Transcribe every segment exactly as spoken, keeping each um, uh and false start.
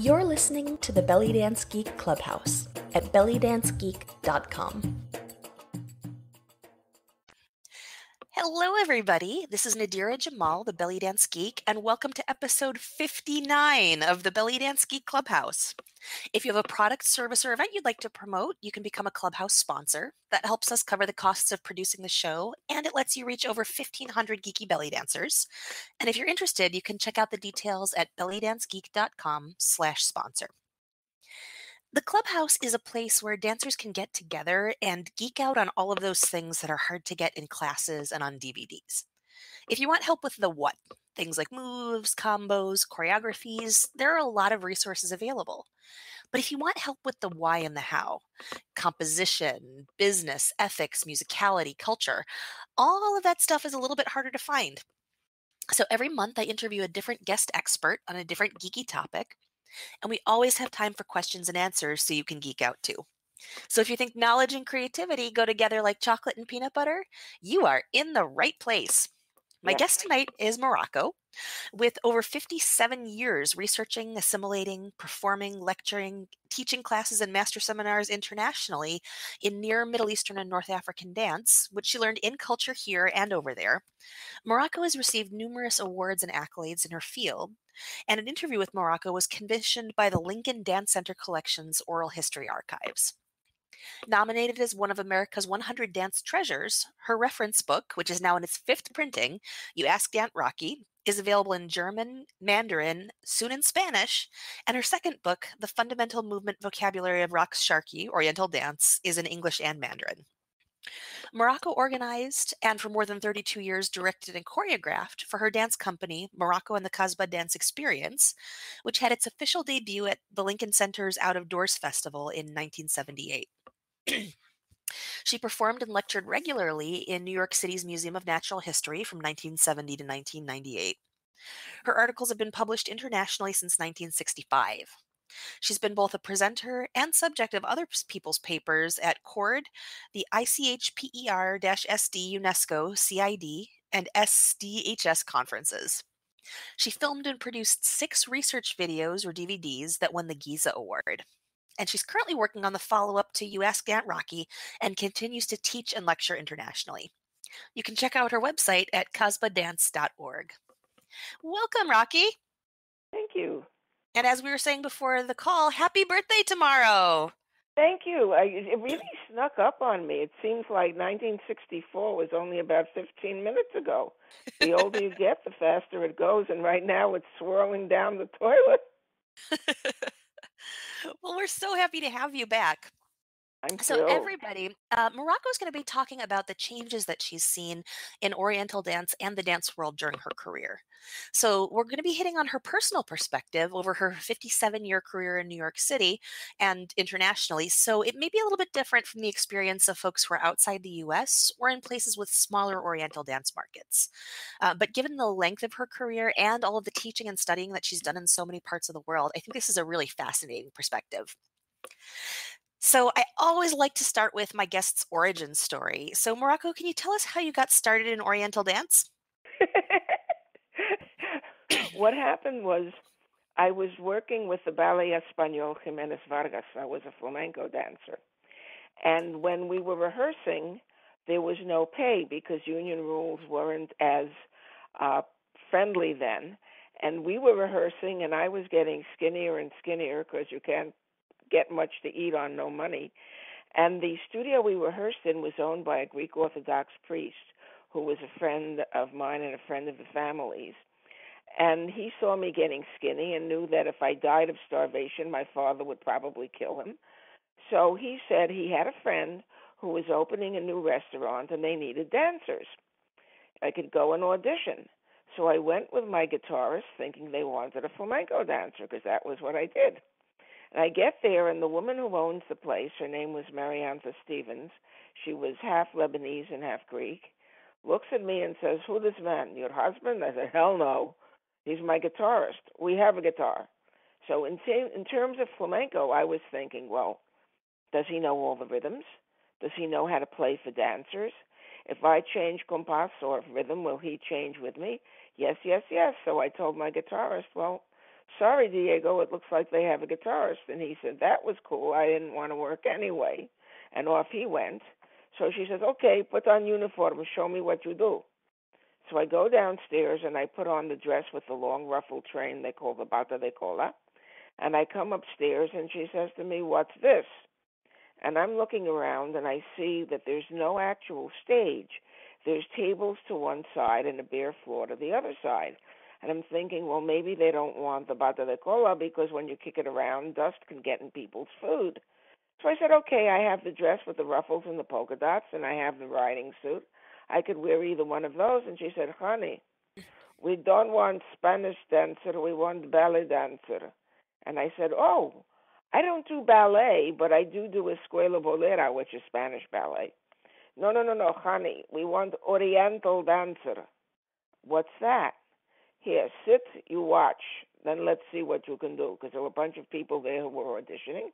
You're listening to the Belly Dance Geek Clubhouse at belly dance geek dot com. Hello, everybody. This is Nadira Jamal, the Belly Dance Geek, and welcome to episode fifty-nine of the Belly Dance Geek Clubhouse. If you have a product, service, or event you'd like to promote, you can become a Clubhouse sponsor. That helps us cover the costs of producing the show, and it lets you reach over fifteen hundred geeky belly dancers. And if you're interested, you can check out the details at belly dance geek dot com slash sponsor. The Clubhouse is a place where dancers can get together and geek out on all of those things that are hard to get in classes and on D V Ds. If you want help with the what, things like moves, combos, choreographies, there are a lot of resources available. But if you want help with the why and the how, composition, business, ethics, musicality, culture, all of that stuff is a little bit harder to find. So every month I interview a different guest expert on a different geeky topic. And we always have time for questions and answers so you can geek out too. So if you think knowledge and creativity go together like chocolate and peanut butter, you are in the right place. My yes. guest tonight is Morocco, with over fifty-seven years researching, assimilating, performing, lecturing, teaching classes and master seminars internationally in near Middle Eastern and North African dance, which she learned in culture here and over there. Morocco has received numerous awards and accolades in her field, and an interview with Morocco was commissioned by the Lincoln Dance Center Collection's Oral History Archives. Nominated as one of America's one hundred Dance Treasures, her reference book, which is now in its fifth printing, You Ask Aunt Rocky, is available in German, Mandarin, soon in Spanish, and her second book, The Fundamental Movement Vocabulary of Raqs Sharqi, Oriental Dance, is in English and Mandarin. Morocco organized and for more than thirty-two years directed and choreographed for her dance company, Morocco and the Kasbah Dance Experience, which had its official debut at the Lincoln Center's Out of Doors Festival in nineteen seventy-eight. She performed and lectured regularly in New York City's Museum of Natural History from nineteen seventy to nineteen ninety-eight. Her articles have been published internationally since nineteen sixty-five. She's been both a presenter and subject of other people's papers at CORD, the I C H P E R S D UNESCO C I D, and S D H S conferences. She filmed and produced six research videos or D V Ds that won the Giza Award. And she's currently working on the follow-up to You Ask Aunt Rocky and continues to teach and lecture internationally. You can check out her website at kasbah dance dot org. Welcome, Rocky. Thank you. And as we were saying before the call, happy birthday tomorrow. Thank you. I, it really snuck up on me. It seems like nineteen sixty-four was only about fifteen minutes ago. The older you get, the faster it goes. And right now it's swirling down the toilet. Well, we're so happy to have you back. I'm so thrilled. Everybody, uh, Morocco is going to be talking about the changes that she's seen in Oriental dance and the dance world during her career. So we're going to be hitting on her personal perspective over her fifty-seven-year career in New York City and internationally. So it may be a little bit different from the experience of folks who are outside the U S or in places with smaller Oriental dance markets. Uh, but given the length of her career and all of the teaching and studying that she's done in so many parts of the world, I think this is a really fascinating perspective. So I always like to start with my guest's origin story. So Morocco, can you tell us how you got started in Oriental dance? What happened was I was working with the Ballet Español, Jimenez Vargas. I was a flamenco dancer. And when we were rehearsing, there was no pay because union rules weren't as uh, friendly then. And we were rehearsing, and I was getting skinnier and skinnier because you can't get much to eat on no money. And the studio we rehearsed in was owned by a Greek Orthodox priest who was a friend of mine and a friend of the family's. And he saw me getting skinny and knew that if I died of starvation, my father would probably kill him. So he said he had a friend who was opening a new restaurant and they needed dancers. I could go and audition. So I went with my guitarist thinking they wanted a flamenco dancer because that was what I did. And I get there, and the woman who owns the place, her name was Mariantha Stevens, she was half Lebanese and half Greek, looks at me and says, "Who this man, your husband?" I said, "Hell no, he's my guitarist. We have a guitar." So in, t- in terms of flamenco, I was thinking, well, does he know all the rhythms? Does he know how to play for dancers? If I change compass or rhythm, will he change with me? Yes, yes, yes. So I told my guitarist, well, sorry, Diego, it looks like they have a guitarist. And he said, that was cool. I didn't want to work anyway. And off he went. So she says, okay, put on uniform. Show me what you do. So I go downstairs, and I put on the dress with the long ruffled train they call the bata de cola. And I come upstairs, and she says to me, what's this? And I'm looking around, and I see that there's no actual stage. There's tables to one side and a bare floor to the other side. And I'm thinking, well, maybe they don't want the bata de cola because when you kick it around, dust can get in people's food. So I said, okay, I have the dress with the ruffles and the polka dots, and I have the riding suit. I could wear either one of those. And she said, honey, we don't want Spanish dancer. We want ballet dancer. And I said, oh, I don't do ballet, but I do do Escuela Bolera, which is Spanish ballet. No, no, no, no, honey, we want Oriental dancer. What's that? Here, sit, you watch, then let's see what you can do, because there were a bunch of people there who were auditioning.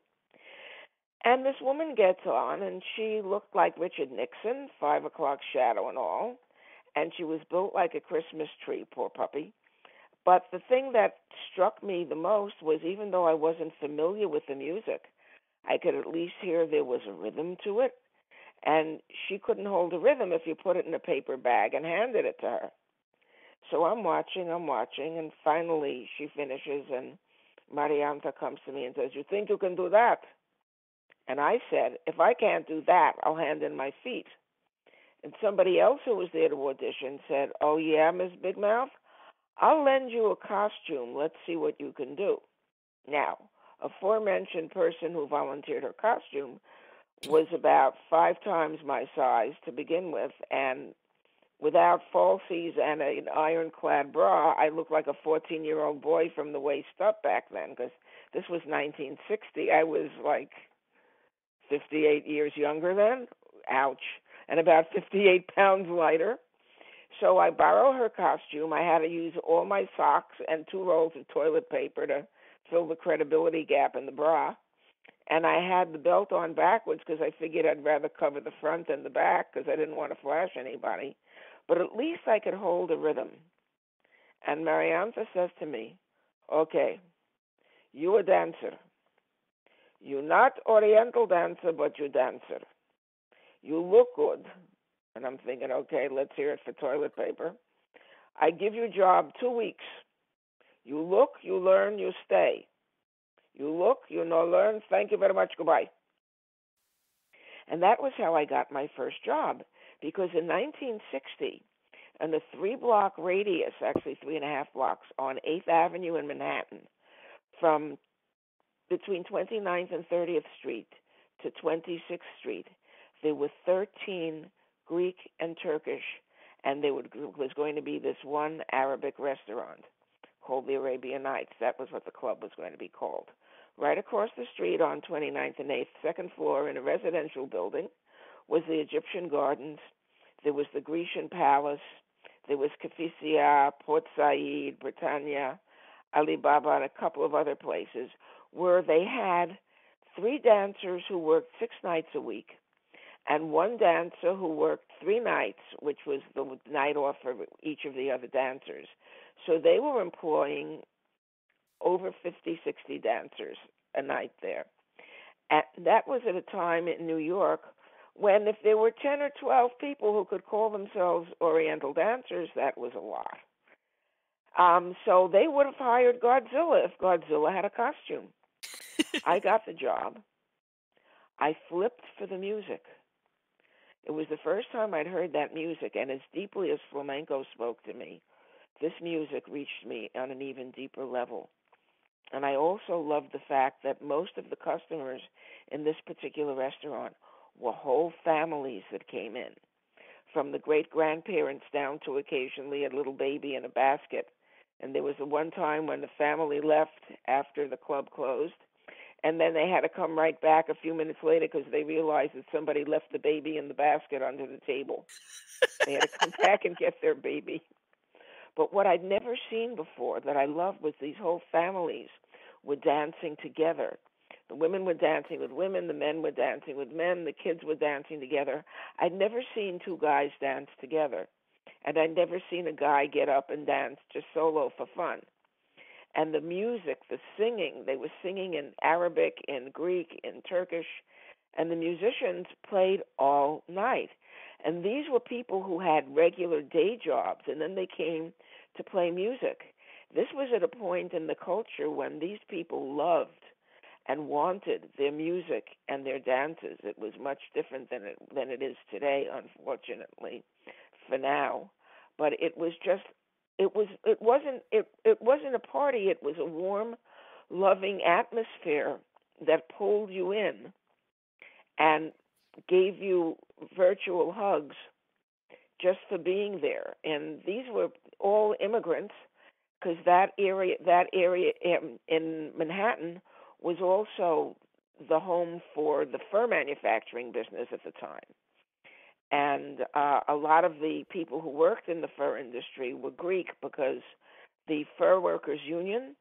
And this woman gets on, and she looked like Richard Nixon, five o'clock shadow and all, and she was built like a Christmas tree, poor puppy. But the thing that struck me the most was even though I wasn't familiar with the music, I could at least hear there was a rhythm to it, and she couldn't hold a rhythm if you put it in a paper bag and handed it to her. So I'm watching, I'm watching, and finally she finishes, and Mariantha comes to me and says, you think you can do that? And I said, if I can't do that, I'll hand in my feet. And somebody else who was there to audition said, oh, yeah, Miss Big Mouth, I'll lend you a costume. Let's see what you can do. Now, aforementioned person who volunteered her costume was about five times my size to begin with, and without falsies and an ironclad bra, I looked like a fourteen-year-old boy from the waist up back then, because this was nineteen sixty. I was like fifty-eight years younger then. Ouch. And about fifty-eight pounds lighter. So I borrowed her costume. I had to use all my socks and two rolls of toilet paper to fill the credibility gap in the bra. And I had the belt on backwards because I figured I'd rather cover the front than the back because I didn't want to flash anybody. But at least I could hold a rhythm. And Mariantha says to me, okay, you a dancer. You not Oriental dancer, but you dancer. You look good. And I'm thinking, okay, let's hear it for toilet paper. I give you job two weeks. You look, you learn, you stay. You look, you no learn, thank you very much, goodbye. And that was how I got my first job, because in nineteen sixty, in the three-block radius, actually three and a half blocks, on eighth Avenue in Manhattan, from between twenty-ninth and thirtieth Street to twenty-sixth Street, there were thirteen Greek and Turkish, and there was going to be this one Arabic restaurant called the Arabian Nights. That was what the club was going to be called. Right across the street on twenty-ninth and eighth, second floor in a residential building, was the Egyptian Gardens. There was the Grecian Palace. There was Cafisia, Port Said, Britannia, Alibaba, and a couple of other places where they had three dancers who worked six nights a week and one dancer who worked three nights, which was the night off for each of the other dancers. So they were employing over fifty, sixty dancers a night there. And that was at a time in New York when if there were ten or twelve people who could call themselves Oriental dancers, that was a lot. Um, so they would have hired Godzilla if Godzilla had a costume. I got the job. I flipped for the music. It was the first time I'd heard that music, and as deeply as flamenco spoke to me, this music reached me on an even deeper level. And I also loved the fact that most of the customers in this particular restaurant were whole families that came in, from the great-grandparents down to occasionally a little baby in a basket. And there was the one time when the family left after the club closed, and then they had to come right back a few minutes later because they realized that somebody left the baby in the basket under the table. They had to come back and get their baby. But what I'd never seen before that I loved was these whole families were dancing together. The women were dancing with women, the men were dancing with men, the kids were dancing together. I'd never seen two guys dance together, and I'd never seen a guy get up and dance just solo for fun. and the music, the singing. They were singing in Arabic, in Greek, in Turkish, and the musicians played all night. And these were people who had regular day jobs, and then they came to play music. This was at a point in the culture when these people loved and wanted their music and their dances. It was much different than it, than it is today, unfortunately, for now. But it was just, it was, it wasn't, it, it wasn't a party. It was a warm, loving atmosphere that pulled you in and gave you virtual hugs just for being there. And these were all immigrants, because that area, that area in, in Manhattan was also the home for the fur manufacturing business at the time. And uh, a lot of the people who worked in the fur industry were Greek, because the Fur Workers Union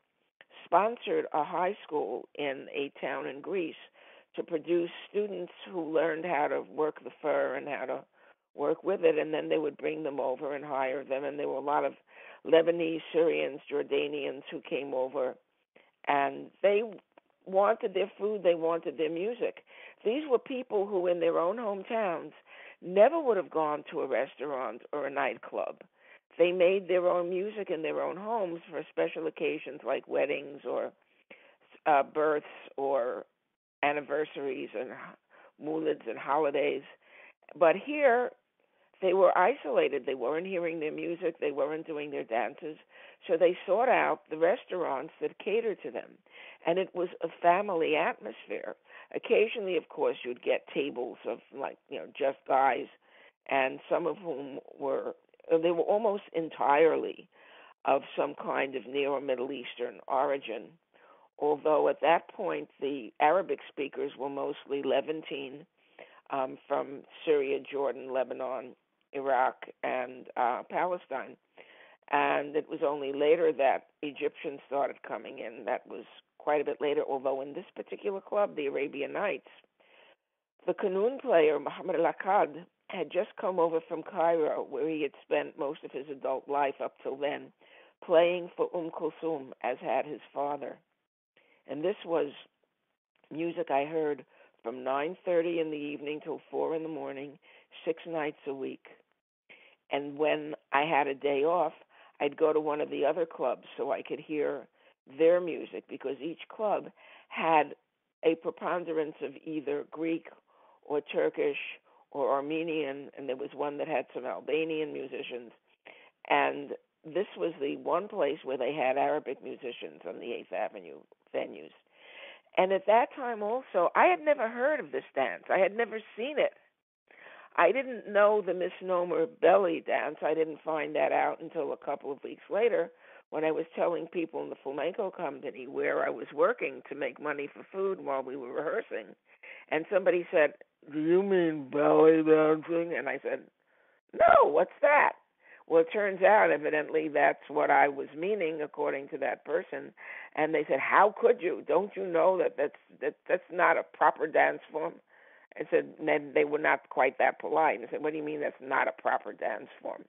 sponsored a high school in a town in Greece to produce students who learned how to work the fur and how to work with it, and then they would bring them over and hire them. And there were a lot of Lebanese, Syrians, Jordanians who came over, and they wanted their food, they wanted their music. These were people who in their own hometowns never would have gone to a restaurant or a nightclub. They made their own music in their own homes for special occasions like weddings or uh, births or anniversaries and moolids and holidays. But here, they were isolated. They weren't hearing their music. They weren't doing their dances. So they sought out the restaurants that catered to them. And it was a family atmosphere. Occasionally, of course, you'd get tables of, like, you know, just guys, and some of whom were, they were almost entirely of some kind of Near or Middle Eastern origin, although at that point the Arabic speakers were mostly Levantine, um, from Syria, Jordan, Lebanon, Iraq, and uh, Palestine. And it was only later that Egyptians started coming in. That was quite a bit later, although in this particular club, the Arabian Nights, the Qanun player, Mohammed Al-Akkad, had just come over from Cairo, where he had spent most of his adult life up till then, playing for Umm Kulthum, as had his father. And this was music I heard from nine thirty in the evening till four in the morning, six nights a week. And when I had a day off, I'd go to one of the other clubs so I could hear their music, because each club had a preponderance of either Greek or Turkish or Armenian, and there was one that had some Albanian musicians. And this was the one place where they had Arabic musicians on the eighth Avenue venues. And at that time also, I had never heard of this dance. I had never seen it. I didn't know the misnomer belly dance. I didn't find that out until a couple of weeks later, when I was telling people in the flamenco company where I was working to make money for food while we were rehearsing. And somebody said, "Do you mean belly dancing?" And I said, "No, what's that?" Well, it turns out, evidently, that's what I was meaning, according to that person. And they said, "How could you? Don't you know that that's, that, that's not a proper dance form?" I said, and then they were not quite that polite. I said, "What do you mean that's not a proper dance form?"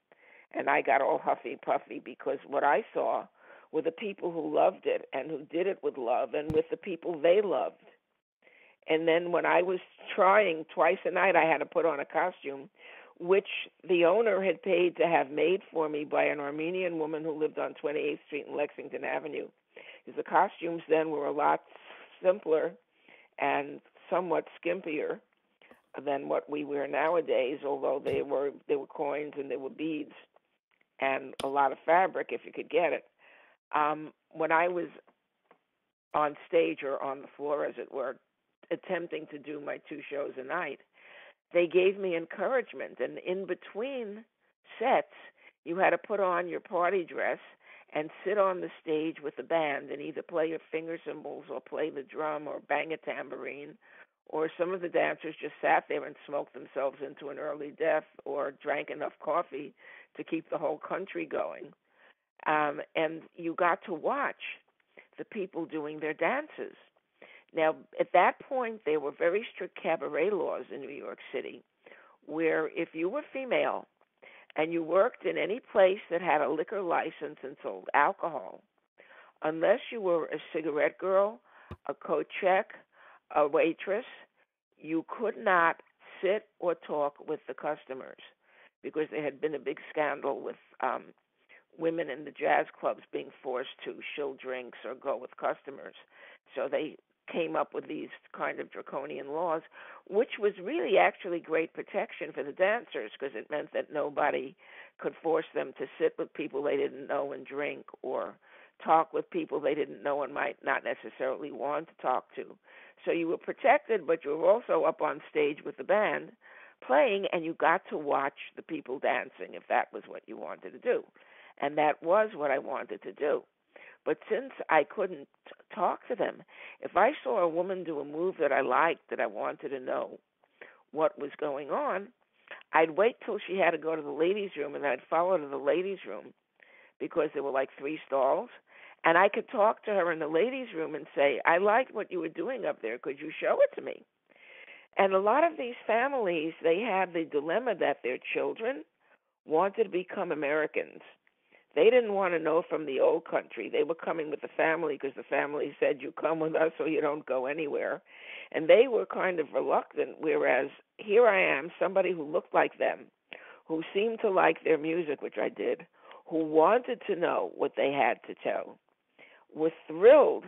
And I got all huffy-puffy, because what I saw were the people who loved it and who did it with love and with the people they loved. And then when I was trying twice a night, I had to put on a costume, which the owner had paid to have made for me by an Armenian woman who lived on twenty-eighth Street and Lexington Avenue. Because the costumes then were a lot simpler and somewhat skimpier than what we wear nowadays, although they were, they were coins and they were beads, and a lot of fabric if you could get it. Um, when I was on stage, or on the floor, as it were, attempting to do my two shows a night, they gave me encouragement. And in between sets, you had to put on your party dress and sit on the stage with the band and either play your finger cymbals or play the drum or bang a tambourine, or some of the dancers just sat there and smoked themselves into an early death or drank enough coffee to keep the whole country going. Um, and you got to watch the people doing their dances. Now, at that point, there were very strict cabaret laws in New York City, where if you were female and you worked in any place that had a liquor license and sold alcohol, unless you were a cigarette girl, a coat check, a waitress, you could not sit or talk with the customers because there had been a big scandal with um, women in the jazz clubs being forced to shill drinks or go with customers. So they came up with these kind of draconian laws, which was really actually great protection for the dancers because it meant that nobody could force them to sit with people they didn't know and drink or talk with people they didn't know and might not necessarily want to talk to. So you were protected, but you were also up on stage with the band playing, and you got to watch the people dancing if that was what you wanted to do. And that was what I wanted to do. But since I couldn't talk to them, if I saw a woman do a move that I liked, that I wanted to know what was going on, I'd wait till she had to go to the ladies' room, and then I'd follow her to the ladies' room because there were like three stalls. And I could talk to her in the ladies' room and say, I liked what you were doing up there. Could you show it to me? And a lot of these families, they had the dilemma that their children wanted to become Americans. They didn't want to know from the old country. They were coming with the family because the family said, you come with us or you don't go anywhere. And they were kind of reluctant, whereas here I am, somebody who looked like them, who seemed to like their music, which I did, who wanted to know what they had to tell, was thrilled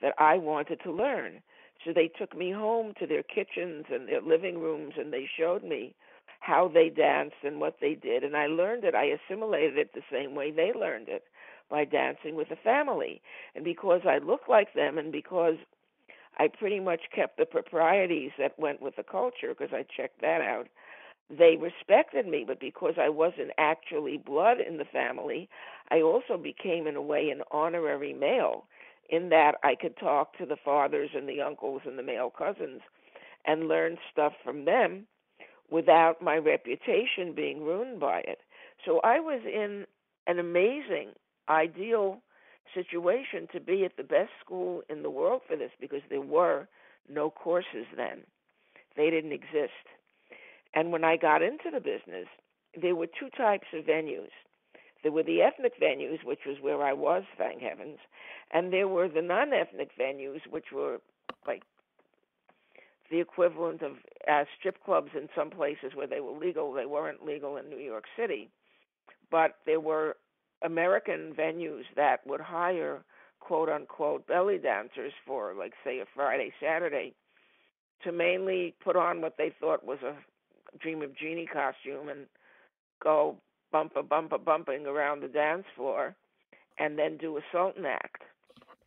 that I wanted to learn. So they took me home to their kitchens and their living rooms, and they showed me how they danced and what they did, and I learned it. I assimilated it the same way they learned it, by dancing with the family. And because I looked like them and because I pretty much kept the proprieties that went with the culture, because I checked that out, they respected me. But because I wasn't actually blood in the family, I also became, in a way, an honorary male, in that I could talk to the fathers and the uncles and the male cousins and learn stuff from them without my reputation being ruined by it. So I was in an amazing, ideal situation to be at the best school in the world for this, because there were no courses then. They didn't exist. And when I got into the business, there were two types of venues. There were the ethnic venues, which was where I was, thank heavens, and there were the non-ethnic venues, which were like the equivalent of uh, strip clubs in some places where they were legal. They weren't legal in New York City. But there were American venues that would hire, quote-unquote, belly dancers for, like, say, a Friday, Saturday, to mainly put on what they thought was a Dream of Jeannie costume and go bumper, bumper, bumping around the dance floor and then do a Sultan act.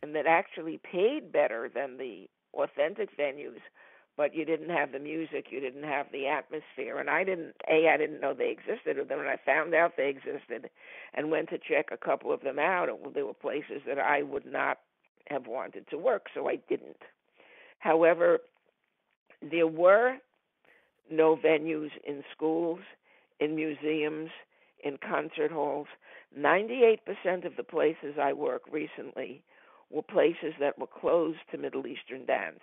And that actually paid better than the authentic venues, but you didn't have the music, you didn't have the atmosphere. And I didn't, A, I didn't know they existed with them, and I found out they existed and went to check a couple of them out. And there were places that I would not have wanted to work, so I didn't. However, there were no venues in schools, in museums, in concert halls. ninety-eight percent of the places I worked recently were places that were closed to Middle Eastern dance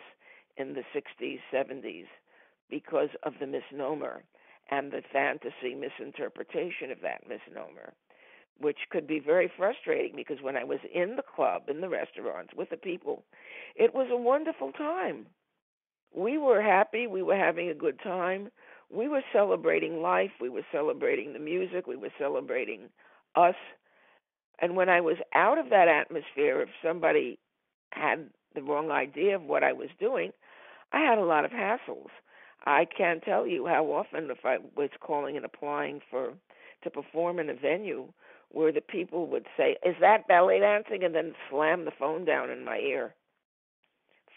in the sixties, seventies, because of the misnomer and the fantasy misinterpretation of that misnomer, which could be very frustrating, because when I was in the club, in the restaurants, with the people, it was a wonderful time. We were happy. We were having a good time. We were celebrating life. We were celebrating the music. We were celebrating us. And when I was out of that atmosphere, if somebody had the wrong idea of what I was doing, I had a lot of hassles. I can't tell you how often, if I was calling and applying for to perform in a venue, where the people would say, is that ballet dancing? And then slam the phone down in my ear.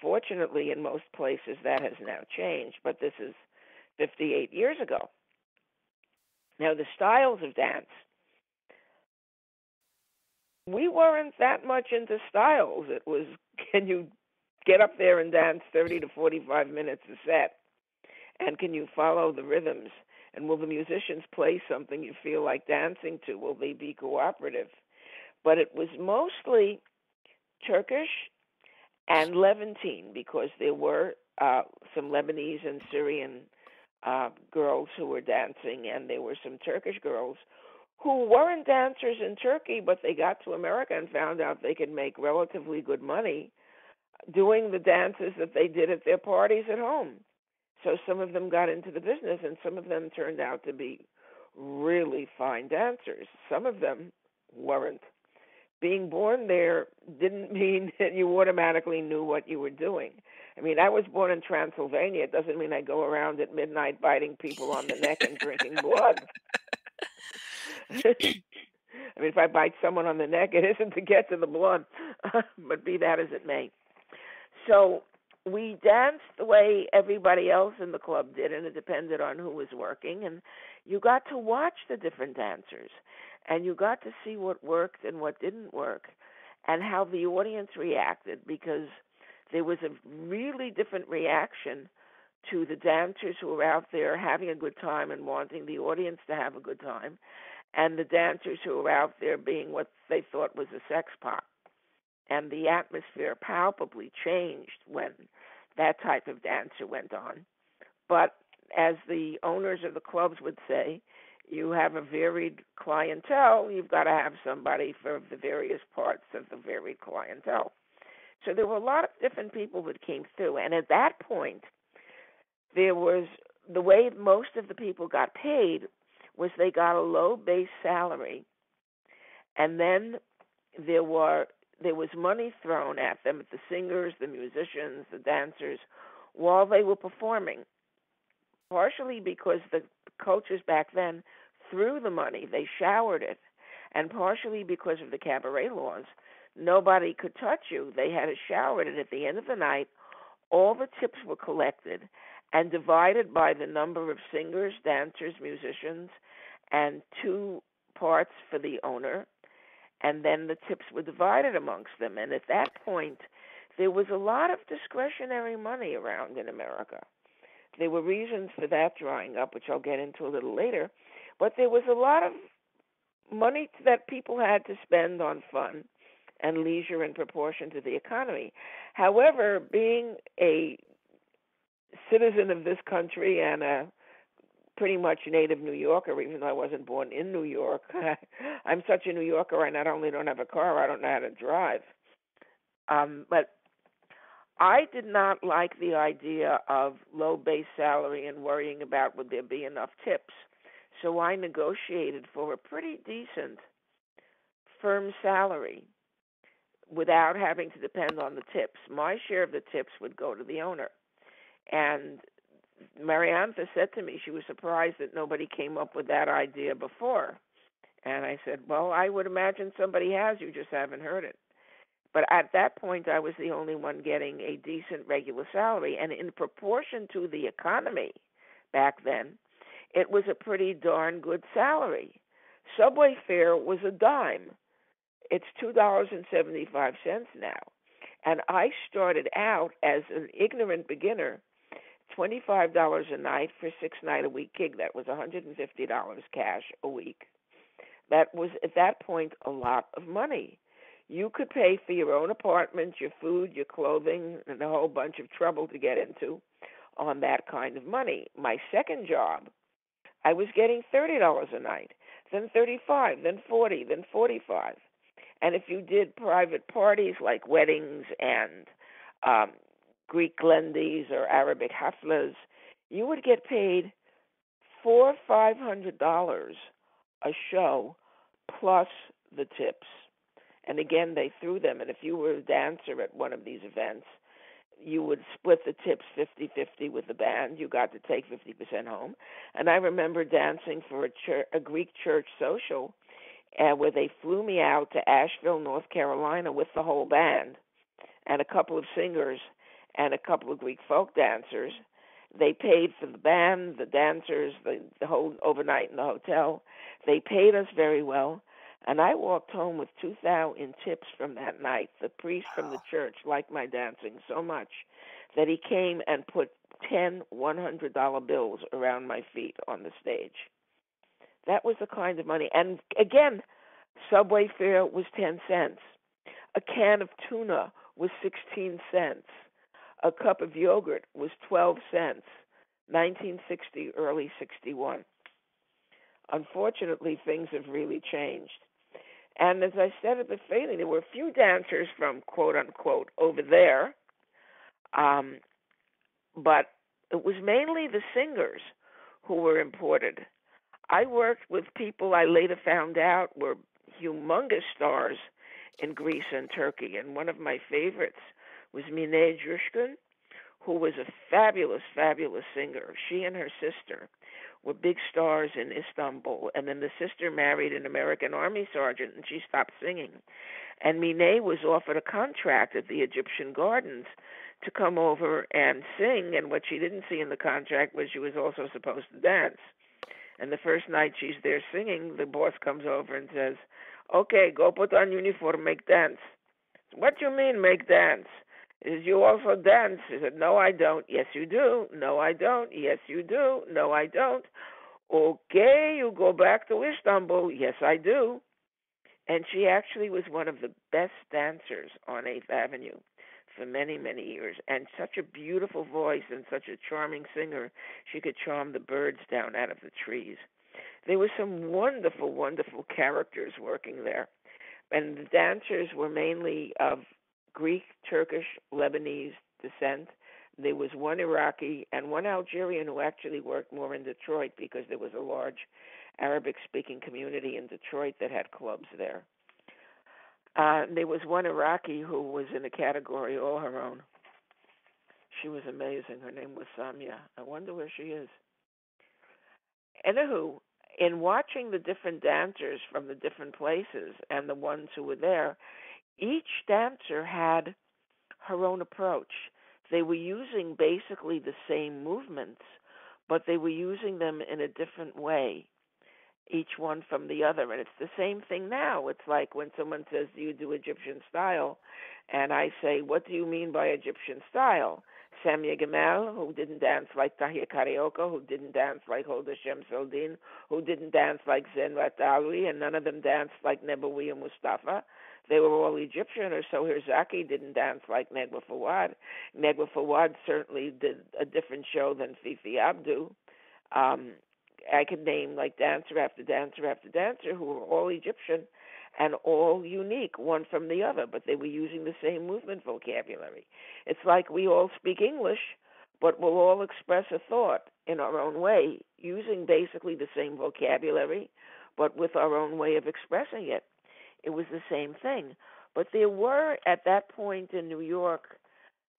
Fortunately, in most places that has now changed, but this is fifty-eight years ago. Now, the styles of dance. We weren't that much into styles. It was, can you get up there and dance thirty to forty-five minutes a set? And can you follow the rhythms? And will the musicians play something you feel like dancing to? Will they be cooperative? But it was mostly Turkish and Levantine, because there were uh, some Lebanese and Syrian uh, girls who were dancing, and there were some Turkish girls who weren't dancers in Turkey, but they got to America and found out they could make relatively good money doing the dances that they did at their parties at home. So some of them got into the business, and some of them turned out to be really fine dancers. Some of them weren't. Being born there didn't mean that you automatically knew what you were doing. I mean, I was born in Transylvania. It doesn't mean I go around at midnight biting people on the neck and drinking blood. I mean, if I bite someone on the neck, it isn't to get to the blood, but be that as it may. So we danced the way everybody else in the club did, and it depended on who was working. And you got to watch the different dancers, and you got to see what worked and what didn't work and how the audience reacted, because there was a really different reaction to the dancers who were out there having a good time and wanting the audience to have a good time, and the dancers who were out there being what they thought was a sex pot. And the atmosphere palpably changed when that type of dancer went on. But as the owners of the clubs would say, you have a varied clientele. You've got to have somebody for the various parts of the varied clientele. So there were a lot of different people that came through. And at that point, there was the way most of the people got paid was they got a low base salary. And then there were... There was money thrown at them, at the singers, the musicians, the dancers, while they were performing, partially because the cultures back then threw the money, they showered it, and partially because of the cabaret laws. Nobody could touch you. They had to shower it, and at the end of the night, all the tips were collected and divided by the number of singers, dancers, musicians, and two parts for the owner. And then the tips were divided amongst them. And at that point, there was a lot of discretionary money around in America. There were reasons for that drying up, which I'll get into a little later. But there was a lot of money that people had to spend on fun and leisure in proportion to the economy. However, being a citizen of this country and a pretty much native New Yorker, even though I wasn't born in New York. I'm such a New Yorker, I not only don't have a car, I don't know how to drive. Um, but I did not like the idea of low base salary and worrying about would there be enough tips. So I negotiated for a pretty decent firm salary without having to depend on the tips. My share of the tips would go to the owner. And Mariantha said to me she was surprised that nobody came up with that idea before. And I said, well, I would imagine somebody has. You just haven't heard it. But at that point, I was the only one getting a decent regular salary. And in proportion to the economy back then, it was a pretty darn good salary. Subway fare was a dime. It's two dollars and seventy-five cents now. And I started out as an ignorant beginner, twenty-five dollars a night for six-night-a-week gig. That was one hundred fifty dollars cash a week. That was, at that point, a lot of money. You could pay for your own apartment, your food, your clothing, and a whole bunch of trouble to get into on that kind of money. My second job, I was getting thirty dollars a night, then thirty-five dollars, then forty dollars, then forty-five dollars. And if you did private parties like weddings and um, Greek lendis or Arabic haflas, you would get paid four or five hundred dollars a show plus the tips. And again, they threw them. And if you were a dancer at one of these events, you would split the tips fifty-fifty with the band. You got to take fifty percent home. And I remember dancing for a, church, a Greek church social uh, where they flew me out to Asheville, North Carolina with the whole band and a couple of singers and a couple of Greek folk dancers. They paid for the band, the dancers, the, the whole overnight in the hotel. They paid us very well. And I walked home with two thou in tips from that night. The priest wow. from the church liked my dancing so much that he came and put ten one hundred dollar bills around my feet on the stage. That was the kind of money. And again, subway fare was ten cents. A can of tuna was sixteen cents. A cup of yogurt was twelve cents, nineteen sixty, early sixty-one. unfortunately, things have really changed. And as I said at the beginning, there were a few dancers from, quote, unquote, over there, um, but it was mainly the singers who were imported. I worked with people I later found out were humongous stars in Greece and Turkey, and one of my favorites was Mina Druskin, who was a fabulous, fabulous singer. She and her sister were big stars in Istanbul, and then the sister married an American army sergeant, and she stopped singing. And Mina was offered a contract at the Egyptian Gardens to come over and sing, and what she didn't see in the contract was she was also supposed to dance. And the first night she's there singing, the boss comes over and says, "Okay, go put on uniform, make dance." "What do you mean, make dance?" "Is you also dance?" He said, "No, I don't." "Yes, you do." "No, I don't." "Yes, you do." "No, I don't." "Okay, you go back to Istanbul." "Yes, I do." And she actually was one of the best dancers on eighth Avenue for many, many years, and such a beautiful voice and such a charming singer. She could charm the birds down out of the trees. There were some wonderful, wonderful characters working there, and the dancers were mainly of Greek, Turkish, Lebanese descent. There was one Iraqi and one Algerian who actually worked more in Detroit because there was a large Arabic-speaking community in Detroit that had clubs there. Uh, there was one Iraqi who was in a category all her own. She was amazing. Her name was Samia. I wonder where she is. Anywho, in watching the different dancers from the different places and the ones who were there, each dancer had her own approach. They were using basically the same movements, but they were using them in a different way, each one from the other. And it's the same thing now. It's like when someone says, "Do you do Egyptian style?" And I say, "What do you mean by Egyptian style?" Samia Gamal, who didn't dance like Tahir Karaoke, who didn't dance like Hoda Shamsuddin, who didn't dance like Zenrat Alwi, and none of them danced like Nebowi and Mustafa. They were all Egyptian, or so Hirzaki didn't dance like Negwa Fawad. Negwa Fawad certainly did a different show than Fifi Abdu. Um, I could name like dancer after dancer after dancer who were all Egyptian and all unique, one from the other, but they were using the same movement vocabulary. It's like we all speak English, but we'll all express a thought in our own way, using basically the same vocabulary, but with our own way of expressing it. It was the same thing. But there were, at that point in New York,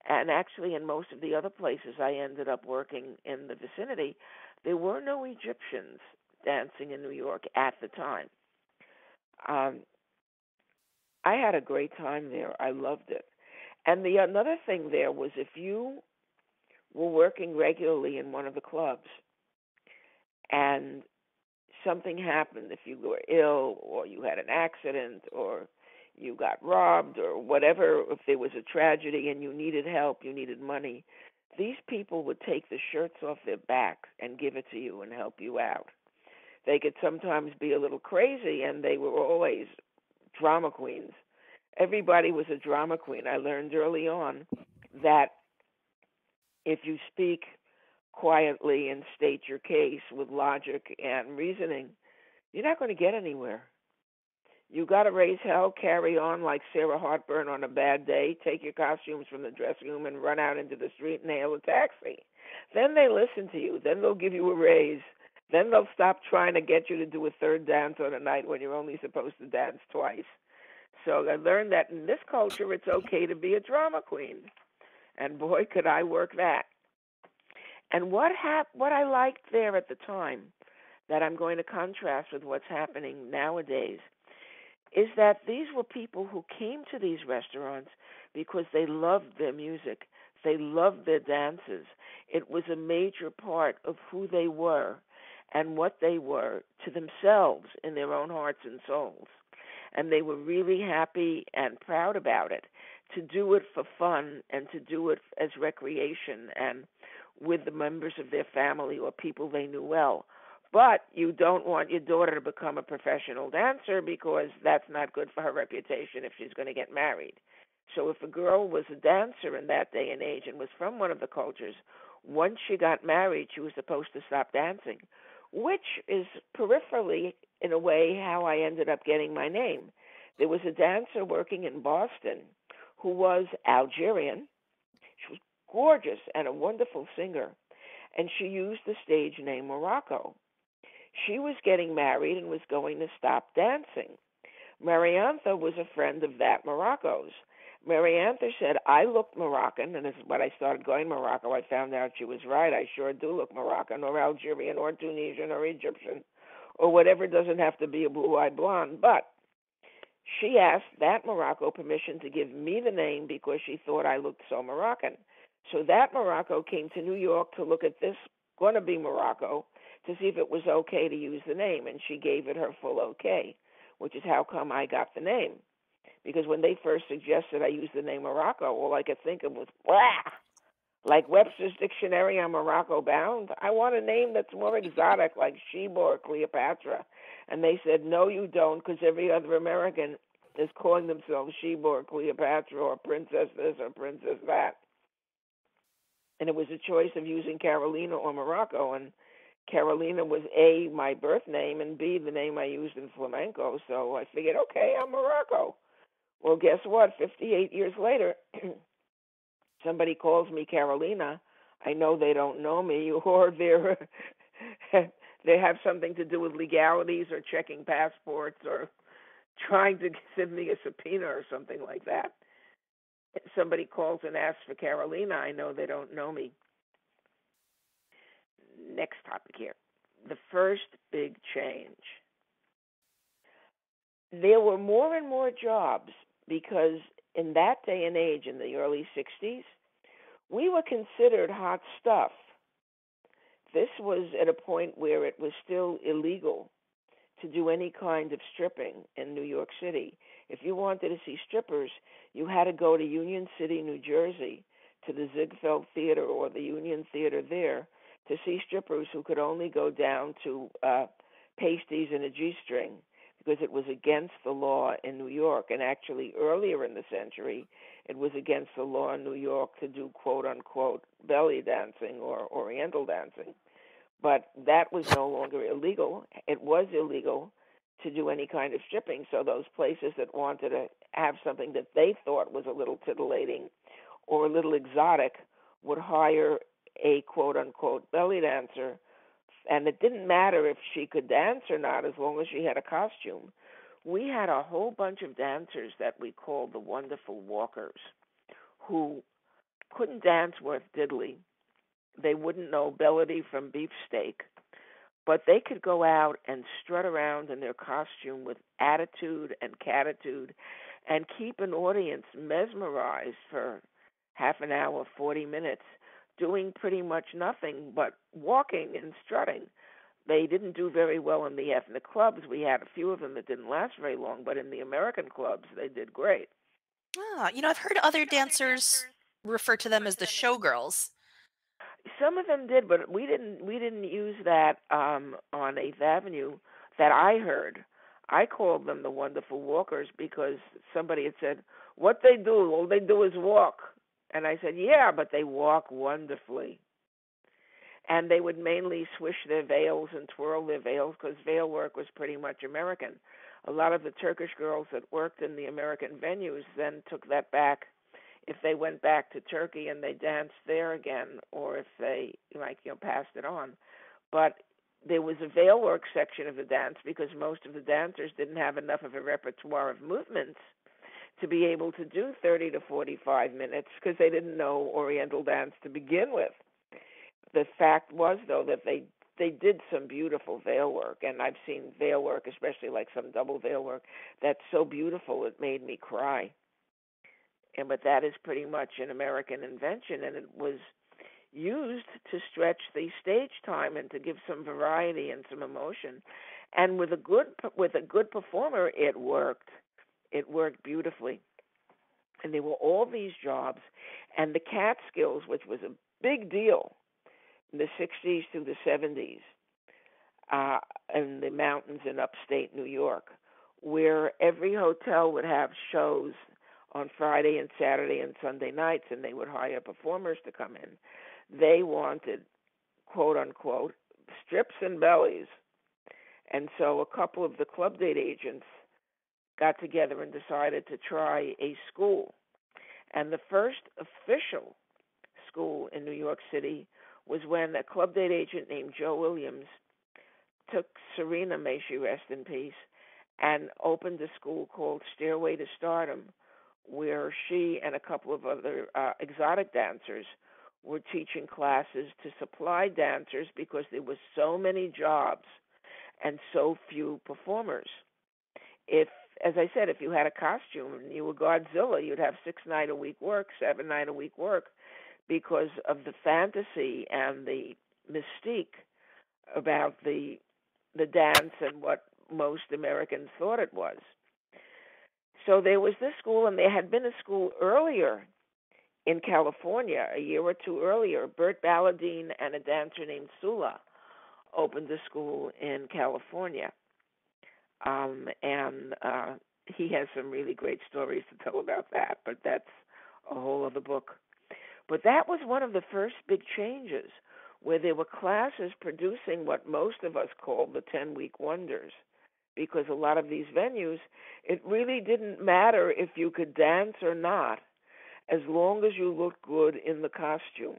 and actually in most of the other places I ended up working in the vicinity, there were no Egyptians dancing in New York at the time. Um, I had a great time there. I loved it. And the another thing there was if you were working regularly in one of the clubs and something happened, if you were ill or you had an accident or you got robbed or whatever, if there was a tragedy and you needed help, you needed money, these people would take the shirts off their backs and give it to you and help you out. They could sometimes be a little crazy, and they were always drama queens. Everybody was a drama queen. I learned early on that if you speak quietly and state your case with logic and reasoning, you're not going to get anywhere. You got to raise hell, carry on like Sarah Hartburn on a bad day, take your costumes from the dressing room and run out into the street and hail a taxi. Then they listen to you. Then they'll give you a raise. Then they'll stop trying to get you to do a third dance on a night when you're only supposed to dance twice. So I learned that in this culture, it's okay to be a drama queen. And boy, could I work that. And what hap- what I liked there at the time that I'm going to contrast with what's happening nowadays is that these were people who came to these restaurants because they loved their music. They loved their dances. It was a major part of who they were and what they were to themselves in their own hearts and souls. And they were really happy and proud about it, to do it for fun and to do it as recreation and with the members of their family or people they knew well. But you don't want your daughter to become a professional dancer because that's not good for her reputation if she's going to get married. So if a girl was a dancer in that day and age and was from one of the cultures, once she got married, she was supposed to stop dancing, which is peripherally, in a way, how I ended up getting my name. There was a dancer working in Boston who was Algerian. She was gorgeous and a wonderful singer, and she used the stage name Morocco. She was getting married and was going to stop dancing. Mariantha was a friend of that Morocco's. Mariantha said, I looked Moroccan, and this is when I started going to Morocco. I found out she was right. I sure do look Moroccan or Algerian or Tunisian or Egyptian or whatever. It doesn't have to be a blue-eyed blonde. But she asked that Morocco permission to give me the name because she thought I looked so Moroccan. So that Morocco came to New York to look at this going-to-be Morocco to see if it was okay to use the name, and she gave it her full okay, which is how come I got the name. Because when they first suggested I use the name Morocco, all I could think of was, blah, like Webster's Dictionary, I'm Morocco bound. I want a name that's more exotic, like Sheba or Cleopatra. And they said, no, you don't, because every other American is calling themselves Sheba or Cleopatra or Princess this or Princess that. And it was a choice of using Carolina or Morocco, and Carolina was, A, my birth name, and B, the name I used in flamenco. So I figured, okay, I'm Morocco. Well, guess what? fifty-eight years later, somebody calls me Carolina. I know they don't know me, or they're they have something to do with legalities or checking passports or trying to send me a subpoena or something like that. If somebody calls and asks for Carolina, I know they don't know me. Next topic here. The first big change. There were more and more jobs because in that day and age, in the early sixties, we were considered hot stuff. This was at a point where it was still illegal to do any kind of stripping in New York City. If you wanted to see strippers, you had to go to Union City, New Jersey, to the Ziegfeld Theater or the Union Theater there to see strippers who could only go down to uh, pasties and a G-string, because it was against the law in New York. And actually, earlier in the century, it was against the law in New York to do, quote-unquote, belly dancing or oriental dancing. But that was no longer illegal. It was illegal to do any kind of stripping. So those places that wanted to have something that they thought was a little titillating or a little exotic would hire a, quote-unquote, belly dancer. And it didn't matter if she could dance or not as long as she had a costume. We had a whole bunch of dancers that we called the wonderful walkers who couldn't dance worth diddly. They wouldn't know Bellity from beefsteak, but they could go out and strut around in their costume with attitude and catitude and keep an audience mesmerized for half an hour, forty minutes. Doing pretty much nothing but walking and strutting. They didn't do very well in the ethnic clubs. We had a few of them that didn't last very long, but in the American clubs, they did great. Ah, you know, I've heard other dancers refer to them as the showgirls. Some of them did, but we didn't. We didn't use that um, on eighth Avenue. That I heard. I called them the wonderful walkers because somebody had said, "What they do? All they do is walk." And I said, yeah, but they walk wonderfully. And they would mainly swish their veils and twirl their veils because veil work was pretty much American. A lot of the Turkish girls that worked in the American venues then took that back if they went back to Turkey and they danced there again or if they, like, you know, passed it on. But there was a veil work section of the dance because most of the dancers didn't have enough of a repertoire of movements to be able to do thirty to forty-five minutes because they didn't know Oriental dance to begin with. The fact was, though, that they, they did some beautiful veil work, and I've seen veil work, especially like some double veil work, that's so beautiful it made me cry. And but that is pretty much an American invention, and it was used to stretch the stage time and to give some variety and some emotion. And with a good with a good performer, it worked. It worked beautifully. And there were all these jobs. And the Catskills, which was a big deal in the sixties through the seventies, uh, in the mountains in upstate New York, where every hotel would have shows on Friday and Saturday and Sunday nights, and they would hire performers to come in. They wanted, quote-unquote, strips and bellies. And so a couple of the club date agents got together and decided to try a school. And the first official school in New York City was when a club date agent named Joe Williams took Serena, may she rest in peace, and opened a school called Stairway to Stardom, where she and a couple of other uh, exotic dancers were teaching classes to supply dancers because there were so many jobs and so few performers. If, as I said, if you had a costume and you were Godzilla, you'd have six night a week work, seven night a week work, because of the fantasy and the mystique about the the dance and what most Americans thought it was. So there was this school, and there had been a school earlier in California, a year or two earlier. Bert Balladine and a dancer named Sula opened a school in California. Um, and uh, he has some really great stories to tell about that, but that's a whole other book. But that was one of the first big changes, where there were classes producing what most of us call the ten-week wonders, because a lot of these venues, it really didn't matter if you could dance or not, as long as you looked good in the costume,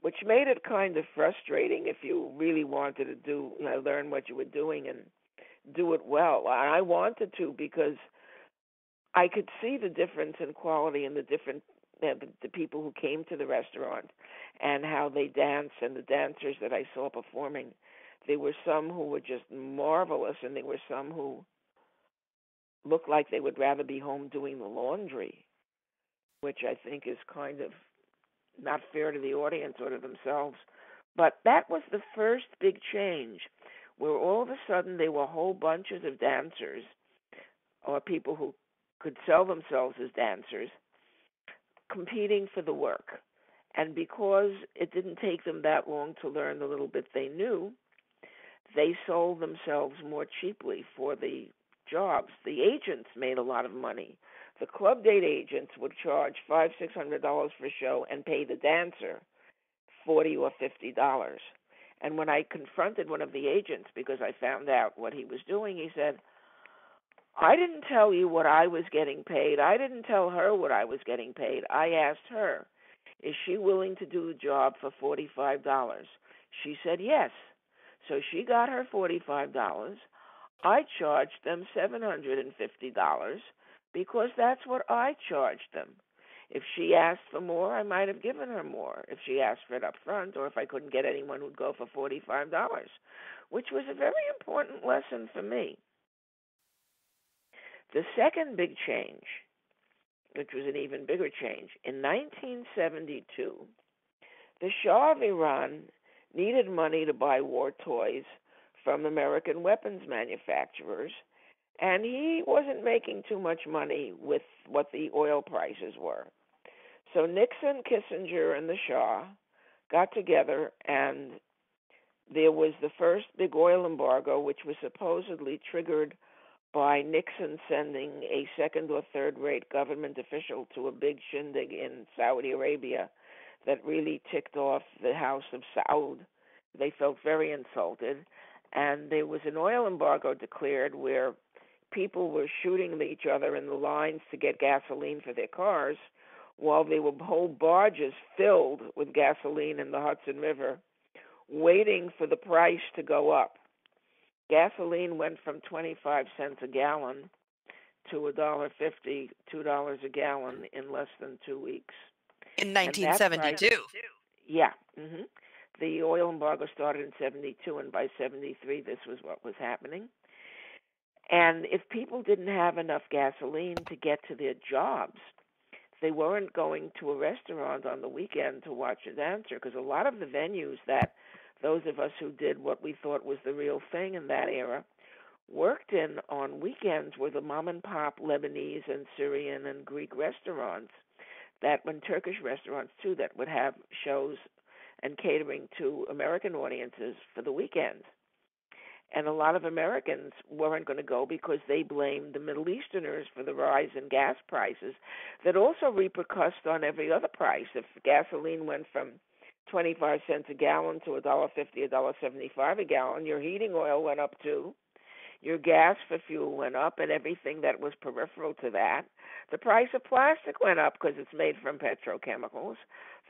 which made it kind of frustrating if you really wanted to do, you know, learn what you were doing and do it well. I wanted to, because I could see the difference in quality in the different Uh, the, the people who came to the restaurant and how they danced, and the dancers that I saw performing. There were some who were just marvelous, and there were some who looked like they would rather be home doing the laundry, which I think is kind of not fair to the audience or to themselves. But that was the first big change, where all of a sudden there were whole bunches of dancers, or people who could sell themselves as dancers, competing for the work. And because it didn't take them that long to learn the little bit they knew, they sold themselves more cheaply for the jobs. The agents made a lot of money. The club date agents would charge five, six hundred dollars for a show and pay the dancer forty or fifty dollars. And when I confronted one of the agents, because I found out what he was doing, he said, "I didn't tell you what I was getting paid. I didn't tell her what I was getting paid. I asked her, is she willing to do the job for forty-five dollars? She said yes. So she got her forty-five dollars. I charged them seven hundred fifty dollars because that's what I charged them. If she asked for more, I might have given her more, if she asked for it up front, or if I couldn't get anyone who'd go for forty-five dollars, which was a very important lesson for me. The second big change, which was an even bigger change, in nineteen seventy-two, the Shah of Iran needed money to buy war toys from American weapons manufacturers, and he wasn't making too much money with what the oil prices were. So Nixon, Kissinger, and the Shah got together, and there was the first big oil embargo, which was supposedly triggered by Nixon sending a second or third-rate government official to a big shindig in Saudi Arabia that really ticked off the House of Saud. They felt very insulted, and there was an oil embargo declared where people were shooting each other in the lines to get gasoline for their cars, while there were whole barges filled with gasoline in the Hudson River waiting for the price to go up. Gasoline went from twenty-five cents a gallon to one dollar fifty, two dollars a gallon in less than two weeks. In nineteen seventy-two. Price, yeah. Mm-hmm. The oil embargo started in seventy-two, and by seventy-three, this was what was happening. And if people didn't have enough gasoline to get to their jobs, they weren't going to a restaurant on the weekend to watch a dancer, because a lot of the venues that those of us who did what we thought was the real thing in that era worked in on weekends were the mom-and-pop Lebanese and Syrian and Greek restaurants, that when Turkish restaurants, too, that would have shows and catering to American audiences for the weekend. And a lot of Americans weren't going to go because they blamed the Middle Easterners for the rise in gas prices that also repercussed on every other price. If gasoline went from twenty-five cents a gallon to one dollar fifty, one dollar seventy-five a gallon. Your heating oil went up too. Your gas for fuel went up, and everything that was peripheral to that. The price of plastic went up because it's made from petrochemicals.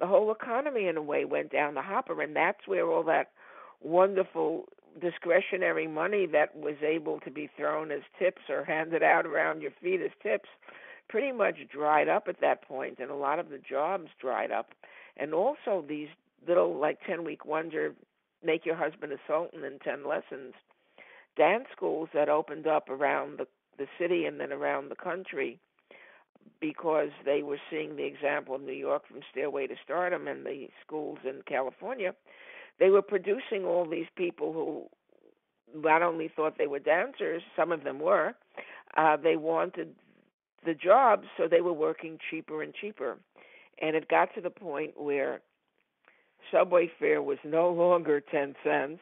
The whole economy, in a way, went down the hopper, and that's where all that wonderful discretionary money that was able to be thrown as tips or handed out around your feet as tips pretty much dried up at that point, and a lot of the jobs dried up. And also these little, like, ten-week wonder, make your husband a sultan in ten lessons, dance schools that opened up around the, the city and then around the country, because they were seeing the example of New York from Stairway to Stardom and the schools in California. They were producing all these people who not only thought they were dancers, some of them were, uh, they wanted the jobs, so they were working cheaper and cheaper. And it got to the point where subway fare was no longer ten cents.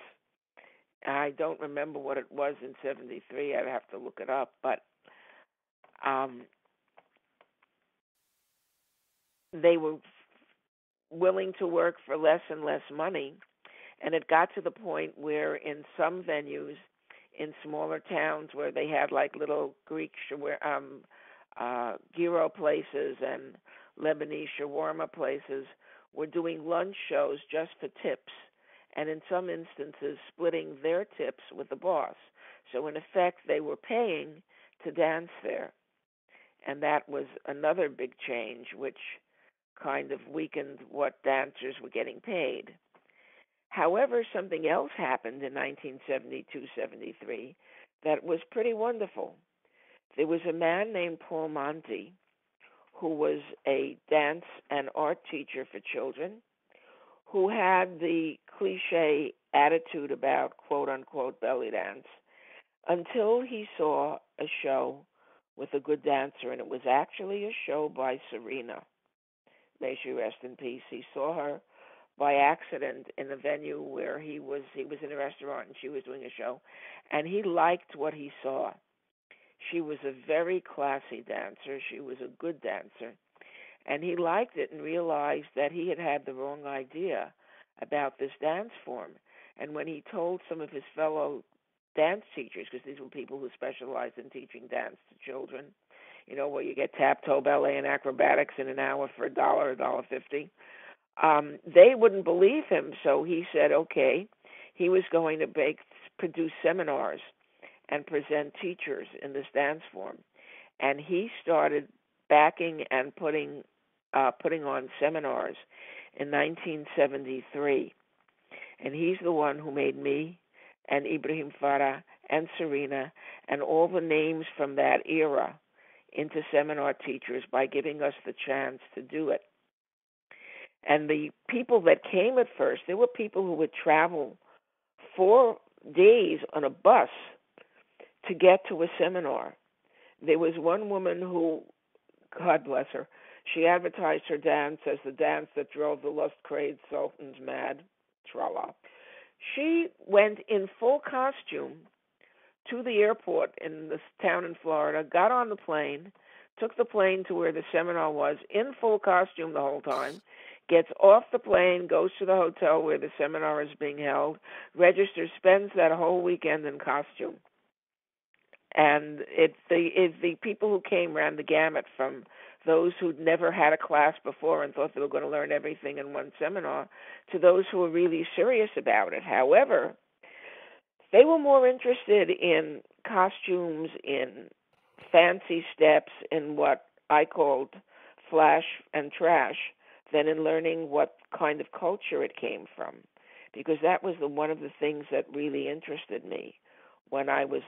I don't remember what it was in seventy-three. I'd have to look it up. But um, they were willing to work for less and less money. And it got to the point where in some venues, in smaller towns where they had like little Greek um, uh, gyro places and Lebanese shawarma places, were doing lunch shows just for tips, and in some instances splitting their tips with the boss. So in effect, they were paying to dance there. And that was another big change, which kind of weakened what dancers were getting paid. However, something else happened in nineteen seventy-two seventy-three that was pretty wonderful. There was a man named Paul Monty, who was a dance and art teacher for children, who had the cliche attitude about quote-unquote belly dance, until he saw a show with a good dancer, and it was actually a show by Serena. May she rest in peace. He saw her by accident in a venue where he was, he was in a restaurant and she was doing a show, and he liked what he saw. She was a very classy dancer. She was a good dancer. And he liked it and realized that he had had the wrong idea about this dance form. And when he told some of his fellow dance teachers, because these were people who specialized in teaching dance to children, you know, where you get tap-toe ballet and acrobatics in an hour for a dollar, a dollar fifty, um, they wouldn't believe him. So he said, okay, he was going to make, produce seminars and present teachers in this dance form. And he started backing and putting Uh, putting on seminars in nineteen seventy-three. And he's the one who made me and Ibrahim Farah and Serena and all the names from that era into seminar teachers by giving us the chance to do it. And the people that came at first, there were people who would travel four days on a bus to get to a seminar. There was one woman who, God bless her, she advertised her dance as the dance that drove the lust-crazed sultans mad. Tra-la. She went in full costume to the airport in this town in Florida, got on the plane, took the plane to where the seminar was in full costume the whole time, gets off the plane, goes to the hotel where the seminar is being held, registers, spends that whole weekend in costume. And it the it, the people who came ran the gamut from those who'd never had a class before and thought they were going to learn everything in one seminar, to those who were really serious about it. However, they were more interested in costumes, in fancy steps, in what I called flash and trash, than in learning what kind of culture it came from, because that was the, one of the things that really interested me when I was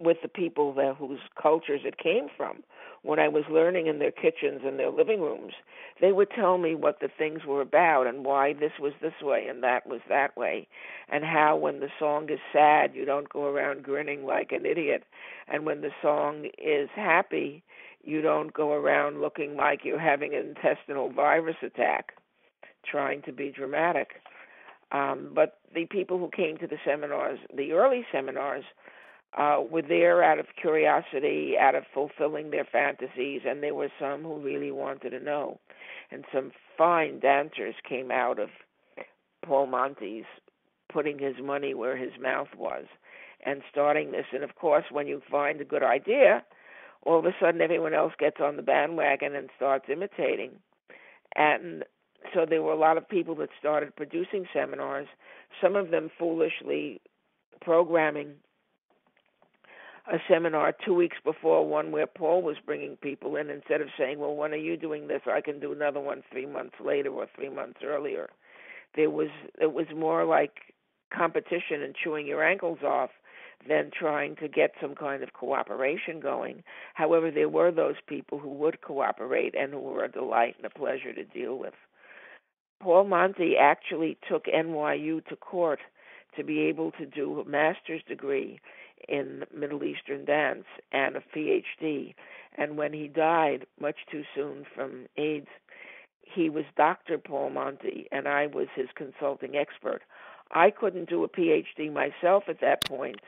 with the people that, whose cultures it came from. When I was learning in their kitchens and their living rooms, they would tell me what the things were about and why this was this way and that was that way, and how when the song is sad, you don't go around grinning like an idiot, and when the song is happy, you don't go around looking like you're having an intestinal virus attack, trying to be dramatic. Um, but the people who came to the seminars, the early seminars, uh, were there out of curiosity, out of fulfilling their fantasies, and there were some who really wanted to know. And some fine dancers came out of Paul Monty's putting his money where his mouth was and starting this. And, of course, when you find a good idea, all of a sudden everyone else gets on the bandwagon and starts imitating. And so there were a lot of people that started producing seminars, some of them foolishly programming a seminar two weeks before one where Paul was bringing people in instead of saying, well, when are you doing this? I can do another one three months later or three months earlier. There was it was more like competition and chewing your ankles off than trying to get some kind of cooperation going. However, there were those people who would cooperate and who were a delight and a pleasure to deal with. Paul Monty actually took N Y U to court to be able to do a master's degree in Middle Eastern dance and a P H D. And when he died, much too soon from AIDS, he was Doctor Paul Monty, and I was his consulting expert. I couldn't do a P H D myself at that point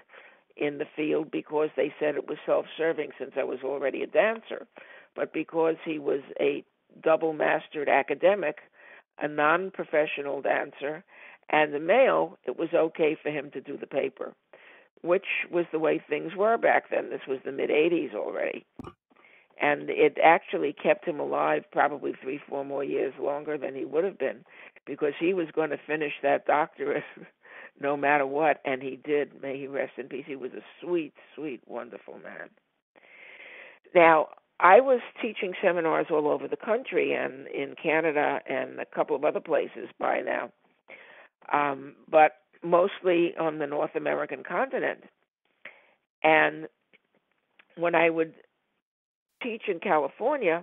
in the field because they said it was self-serving since I was already a dancer. But because he was a double-mastered academic, a non-professional dancer, and a male, it was okay for him to do the paper, which was the way things were back then. This was the mid-eighties already. And it actually kept him alive probably three, four more years longer than he would have been because he was going to finish that doctorate no matter what, and he did. May he rest in peace. He was a sweet, sweet, wonderful man. Now, I was teaching seminars all over the country and in Canada and a couple of other places by now, um, but mostly on the North American continent. And when I would teach in California,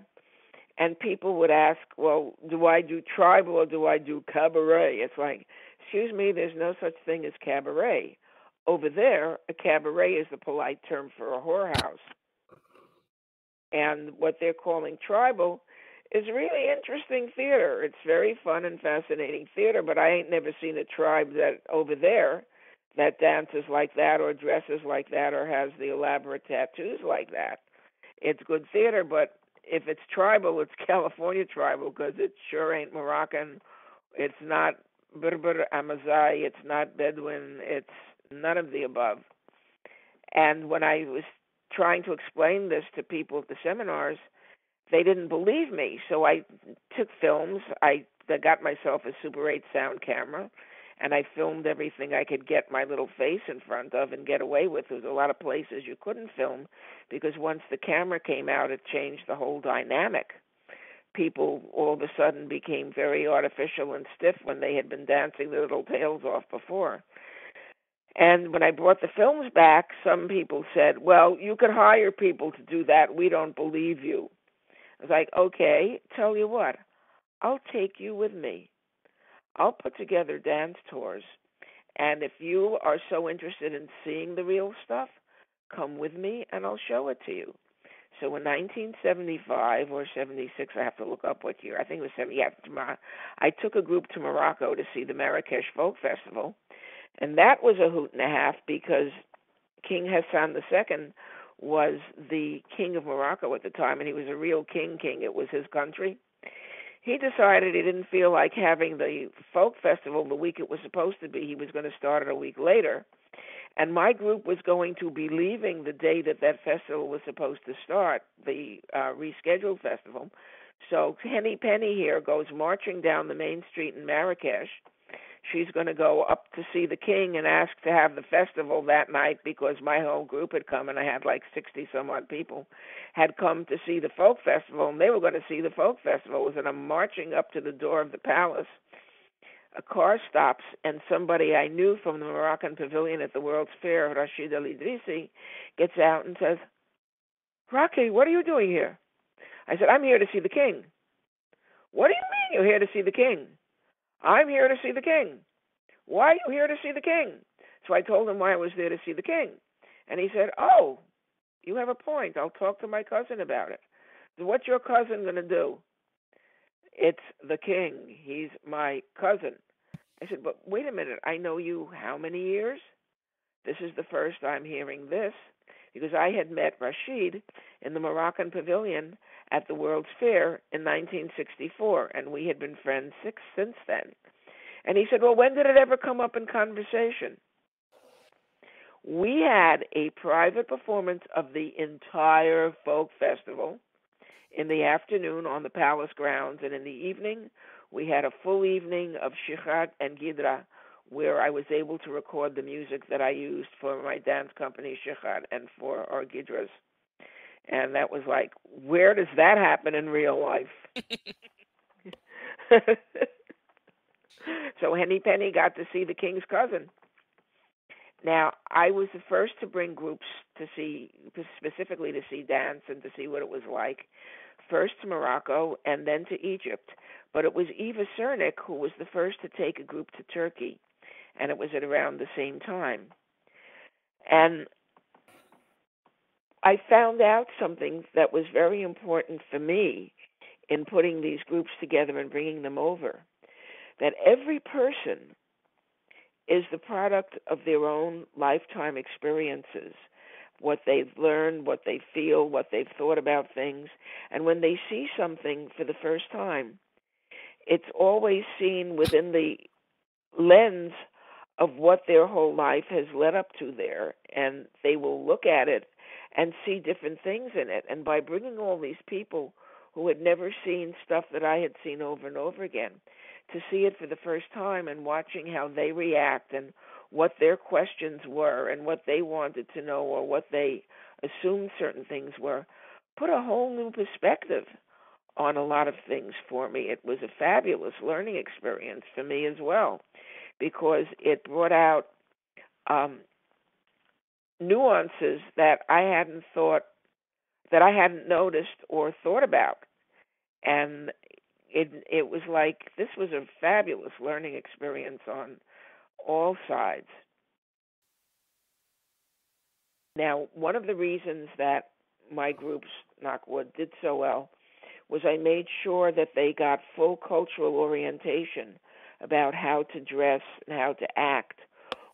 and people would ask, well, do I do tribal or do I do cabaret? It's like, excuse me, there's no such thing as cabaret. Over there, a cabaret is the polite term for a whorehouse. And what they're calling tribal is really interesting theater. It's very fun and fascinating theater, but I ain't never seen a tribe that over there that dances like that or dresses like that or has the elaborate tattoos like that. It's good theater, but if it's tribal, it's California tribal because it sure ain't Moroccan. It's not Berber, Amazigh. It's not Bedouin. It's none of the above. And when I was trying to explain this to people at the seminars, they didn't believe me. So I took films. I got myself a Super eight sound camera, and I filmed everything I could get my little face in front of and get away with. There was a lot of places you couldn't film because once the camera came out, it changed the whole dynamic. People all of a sudden became very artificial and stiff when they had been dancing their little tails off before. And when I brought the films back, some people said, well, you could hire people to do that. We don't believe you. I was like, okay, tell you what, I'll take you with me. I'll put together dance tours, and if you are so interested in seeing the real stuff, come with me and I'll show it to you. So in nineteen seventy-five or seventy-six, I have to look up what year, I think it was seventy, yeah, I took a group to Morocco to see the Marrakesh Folk Festival, and that was a hoot and a half because King Hassan the Second was the king of Morocco at the time, and he was a real king king. It was his country. He decided he didn't feel like having the folk festival the week it was supposed to be. He was going to start it a week later. And my group was going to be leaving the day that that festival was supposed to start, the uh, rescheduled festival. So Henny Penny here goes marching down the main street in Marrakesh. She's going to go up to see the king and ask to have the festival that night because my whole group had come, and I had like sixty-some-odd people, had come to see the folk festival, and they were going to see the folk festival. And I'm marching up to the door of the palace. A car stops, and somebody I knew from the Moroccan pavilion at the World's Fair, Rashid El Idrisi, gets out and says, Rocky, what are you doing here? I said, I'm here to see the king. What do you mean you're here to see the king? I'm here to see the king. Why are you here to see the king? So I told him why I was there to see the king. And he said, oh, you have a point. I'll talk to my cousin about it. What's your cousin going to do? It's the king. He's my cousin. I said, but wait a minute. I know you how many years? This is the first I'm hearing this, because I had met Rashid in the Moroccan pavilion at the World's Fair in nineteen sixty-four, and we had been friends six, since then. And he said, well, when did it ever come up in conversation? We had a private performance of the entire folk festival in the afternoon on the palace grounds, and in the evening we had a full evening of Shikhat and Gidra, where I was able to record the music that I used for my dance company, Shikhat, and for our Gidras. And that was like, where does that happen in real life? So Henny Penny got to see the king's cousin. Now, I was the first to bring groups to see, specifically to see dance and to see what it was like, first to Morocco and then to Egypt. But it was Eva Cernik who was the first to take a group to Turkey, and it was at around the same time. And I found out something that was very important for me in putting these groups together and bringing them over, that every person is the product of their own lifetime experiences, what they've learned, what they feel, what they've thought about things. And when they see something for the first time, it's always seen within the lens of what their whole life has led up to there, and they will look at it and see different things in it. And by bringing all these people who had never seen stuff that I had seen over and over again, to see it for the first time and watching how they react and what their questions were and what they wanted to know or what they assumed certain things were, put a whole new perspective on a lot of things for me. It was a fabulous learning experience for me as well, because it brought out um, nuances that I hadn't thought, that I hadn't noticed or thought about. And it it was like, this was a fabulous learning experience on all sides. Now, one of the reasons that my groups, knock wood, did so well was I made sure that they got full cultural orientation about how to dress and how to act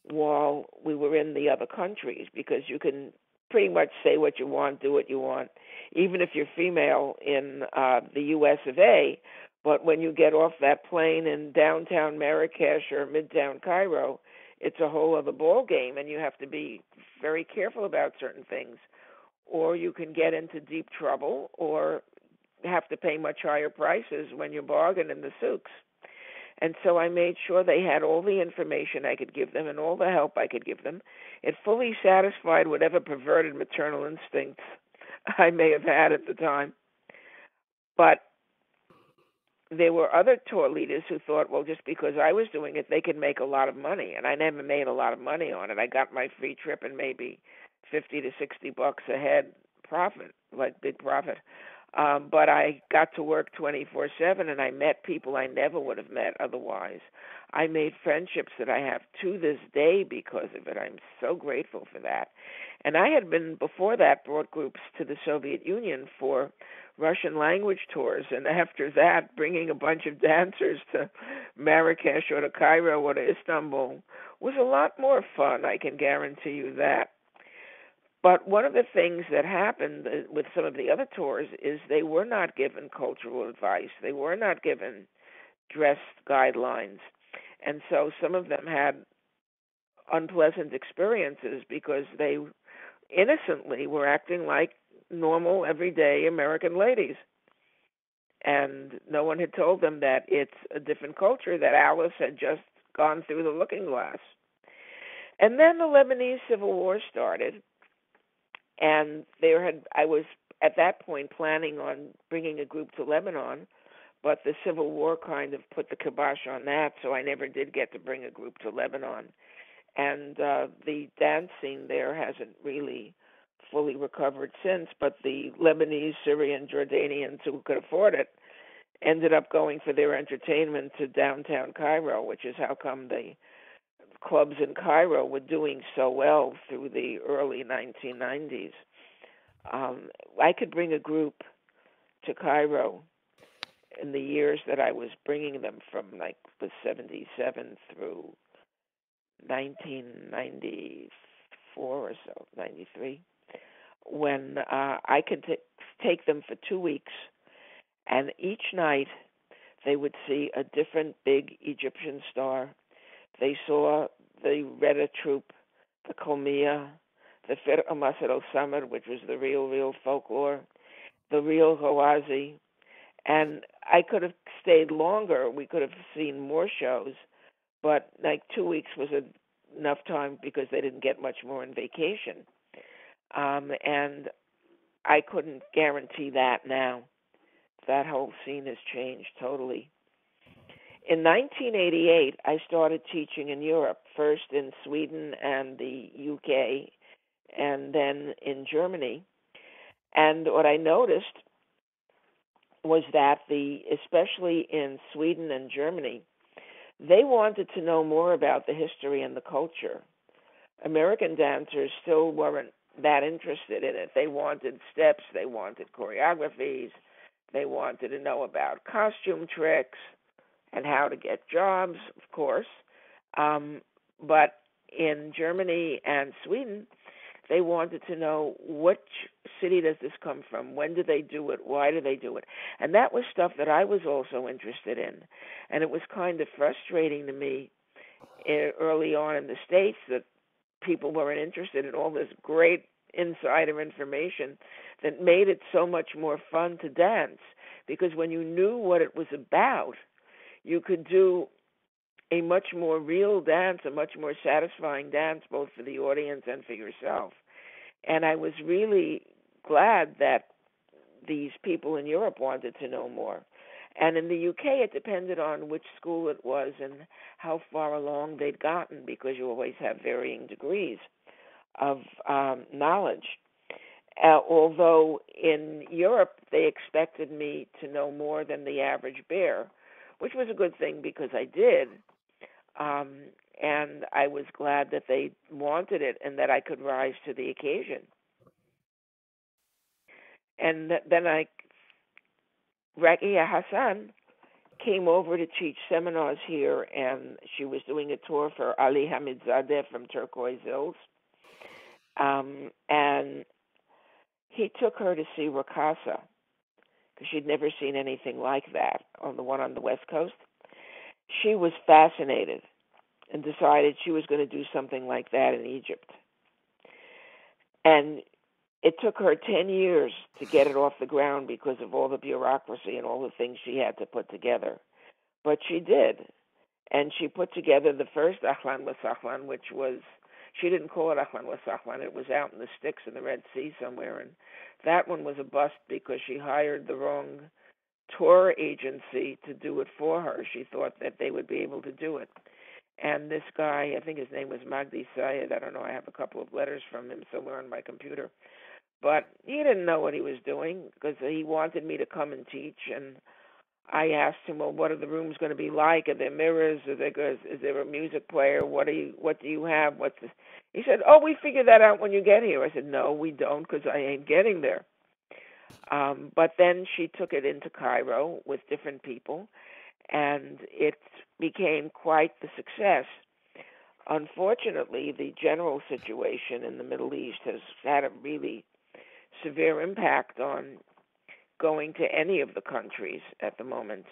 while we were in the other countries, because you can pretty much say what you want, do what you want, even if you're female in uh, the U S of A. But when you get off that plane in downtown Marrakesh or midtown Cairo, it's a whole other ball game, and you have to be very careful about certain things, or you can get into deep trouble or have to pay much higher prices when you bargain in the souks. And so I made sure they had all the information I could give them and all the help I could give them. It fully satisfied whatever perverted maternal instincts I may have had at the time. But there were other tour leaders who thought, well, just because I was doing it, they could make a lot of money. And I never made a lot of money on it. I got my free trip and maybe fifty to sixty bucks a head profit, like big profit. Um, but I got to work twenty-four seven, and I met people I never would have met otherwise. I made friendships that I have to this day because of it. I'm so grateful for that. And I had been, before that, brought groups to the Soviet Union for Russian language tours, and after that, bringing a bunch of dancers to Marrakesh or to Cairo or to Istanbul was a lot more fun, I can guarantee you that. But one of the things that happened with some of the other tours is they were not given cultural advice. They were not given dress guidelines. And so some of them had unpleasant experiences because they innocently were acting like normal, everyday American ladies. And no one had told them that it's a different culture, that Alice had just gone through the looking glass. And then the Lebanese Civil War started. And there had I was, at that point, planning on bringing a group to Lebanon, but the Civil War kind of put the kibosh on that, so I never did get to bring a group to Lebanon. And uh, the dance scene there hasn't really fully recovered since, but the Lebanese, Syrian, Jordanians who could afford it ended up going for their entertainment to downtown Cairo, which is how come they... clubs in Cairo were doing so well through the early nineteen nineties. Um, I could bring a group to Cairo in the years that I was bringing them, from like the seventy-seven through nineteen ninety-five, or so, ninety-three, when uh, I could t- take them for two weeks, and each night they would see a different big Egyptian star. They saw the Reda troupe, the Komia, the Firqa Masr al-Samr, which was the real, real folklore, the real Hawazi. And I could have stayed longer. We could have seen more shows, but like two weeks was enough time because they didn't get much more in vacation. Um, and I couldn't guarantee that now. That whole scene has changed totally. In nineteen eighty-eight, I started teaching in Europe, first in Sweden and the U K, and then in Germany. And what I noticed was that the, especially in Sweden and Germany, they wanted to know more about the history and the culture. American dancers still weren't that interested in it. They wanted steps, they wanted choreographies, they wanted to know about costume tricks and how to get jobs, of course. Um, but in Germany and Sweden, they wanted to know which city does this come from, when do they do it, why do they do it. And that was stuff that I was also interested in. And it was kind of frustrating to me early on in the States that people weren't interested in all this great insider information that made it so much more fun to dance, because when you knew what it was about, you could do a much more real dance, a much more satisfying dance, both for the audience and for yourself. And I was really glad that these people in Europe wanted to know more. And in the U K, it depended on which school it was and how far along they'd gotten, because you always have varying degrees of um, knowledge. Uh, although in Europe, they expected me to know more than the average bear, which was a good thing because I did. Um, and I was glad that they wanted it and that I could rise to the occasion. And then I, Rakia Hassan came over to teach seminars here, and she was doing a tour for Ali Hamidzadeh from Turquoise Hills. Um, and he took her to see Rakasa, because she'd never seen anything like that, on the one on the West Coast. She was fascinated and decided she was going to do something like that in Egypt. And it took her ten years to get it off the ground because of all the bureaucracy and all the things she had to put together. But she did. And she put together the first Ahlan Wa Sahlan, which was, she didn't call it Ahlan Wa Sahlan, it was out in the sticks in the Red Sea somewhere. And that one was a bust because she hired the wrong tour agency to do it for her. She thought that they would be able to do it. And this guy, I think his name was Magdi Sayed, I don't know, I have a couple of letters from him somewhere on my computer. But he didn't know what he was doing because he wanted me to come and teach. And I asked him, well, what are the rooms going to be like? Are there mirrors? Is there, is there a music player? What do you, what do you have? What's this? He said, oh, we figure that out when you get here. I said, no, we don't, because I ain't getting there. Um, but then she took it into Cairo with different people, and it became quite the success. Unfortunately, the general situation in the Middle East has had a really severe impact on going to any of the countries at the moment.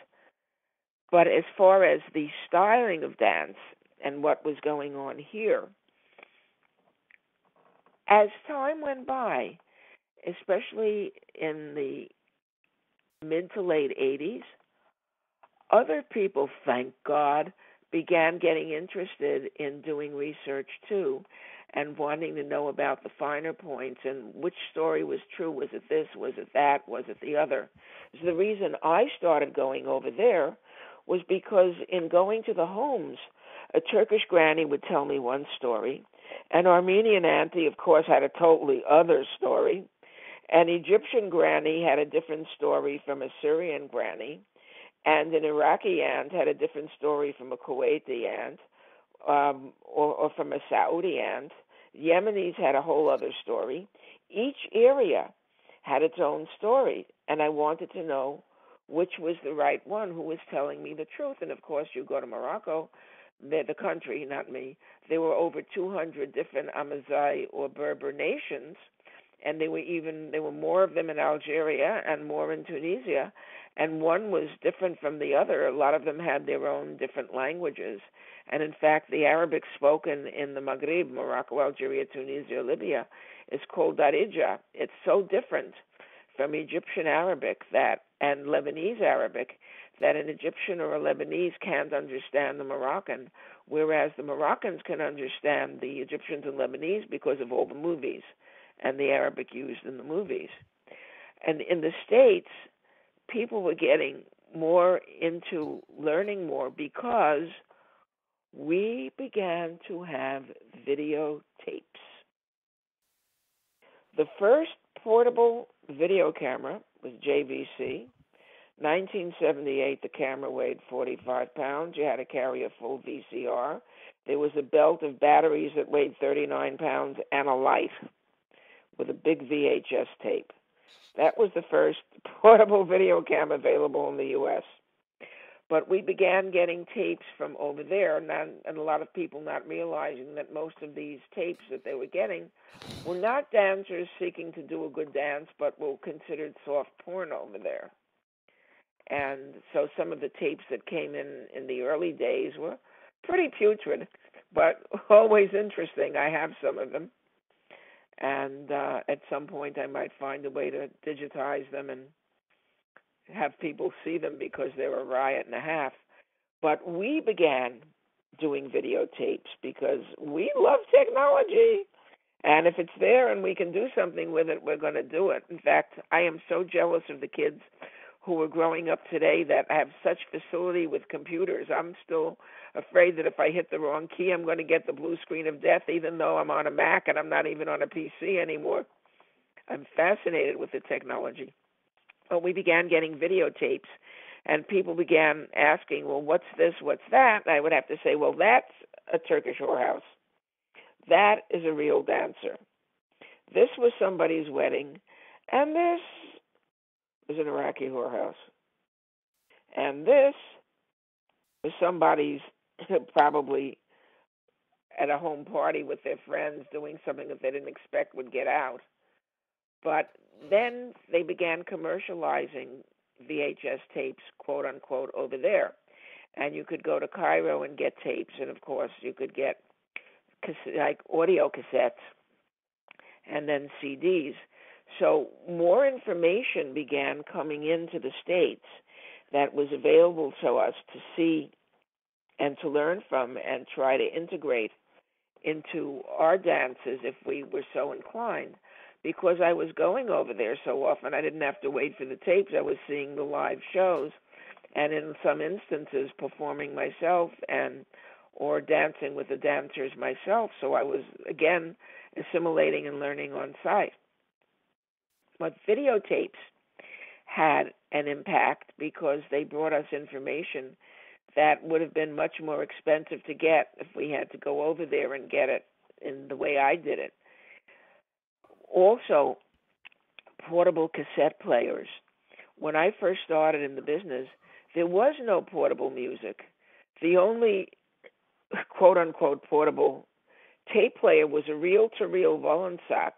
But as far as the styling of dance and what was going on here, as time went by, especially in the mid to late eighties, other people, thank God, began getting interested in doing research too, and wanting to know about the finer points and which story was true. Was it this? Was it that? Was it the other? So the reason I started going over there was because in going to the homes, a Turkish granny would tell me one story. An Armenian auntie, of course, had a totally other story. An Egyptian granny had a different story from a Syrian granny, and an Iraqi aunt had a different story from a Kuwaiti aunt, um, or, or from a Saudi aunt. Yemenis had a whole other story. Each area had its own story, and I wanted to know which was the right one, who was telling me the truth. And, of course, you go to Morocco, the, the country, not me, there were over two hundred different Amazigh or Berber nations, and they were even there were more of them in Algeria and more in Tunisia, and one was different from the other. A lot of them had their own different languages, and in fact, the Arabic spoken in the Maghreb, Morocco, Algeria, Tunisia, Libya, is called Darija. It's so different from Egyptian Arabic that and Lebanese Arabic that an Egyptian or a Lebanese can't understand the Moroccan, whereas the Moroccans can understand the Egyptians and Lebanese because of all the movies and the Arabic used in the movies. And in the States, people were getting more into learning more because we began to have videotapes. The first portable video camera was J V C. nineteen seventy-eight, the camera weighed forty-five pounds. You had to carry a full V C R. There was a belt of batteries that weighed thirty-nine pounds and a light with a big V H S tape. That was the first portable video camera available in the U S But we began getting tapes from over there, and, and a lot of people not realizing that most of these tapes that they were getting were not dancers seeking to do a good dance, but were considered soft porn over there. And so some of the tapes that came in in the early days were pretty putrid, but always interesting. I have some of them. And uh, at some point I might find a way to digitize them and have people see them because they're a riot and a half. But we began doing videotapes because we love technology. And if it's there and we can do something with it, we're going to do it. In fact, I am so jealous of the kids who are growing up today that have such facility with computers. I'm still afraid that if I hit the wrong key, I'm going to get the blue screen of death, even though I'm on a Mac and I'm not even on a P C anymore. I'm fascinated with the technology. But we began getting videotapes, and people began asking, well, what's this, what's that? And I would have to say, well, that's a Turkish whorehouse. That is a real dancer. This was somebody's wedding, and this was an Iraqi whorehouse. And this was somebody's probably at a home party with their friends doing something that they didn't expect would get out. But then they began commercializing V H S tapes, quote unquote, over there. And you could go to Cairo and get tapes, and of course you could get like audio cassettes and then C Ds. So more information began coming into the States that was available to us to see and to learn from and try to integrate into our dances if we were so inclined. Because I was going over there so often, I didn't have to wait for the tapes. I was seeing the live shows and in some instances performing myself and or dancing with the dancers myself. So I was, again, assimilating and learning on site. But videotapes had an impact because they brought us information that would have been much more expensive to get if we had to go over there and get it in the way I did it. Also, portable cassette players. When I first started in the business, there was no portable music. The only quote-unquote portable tape player was a reel-to-reel Volensack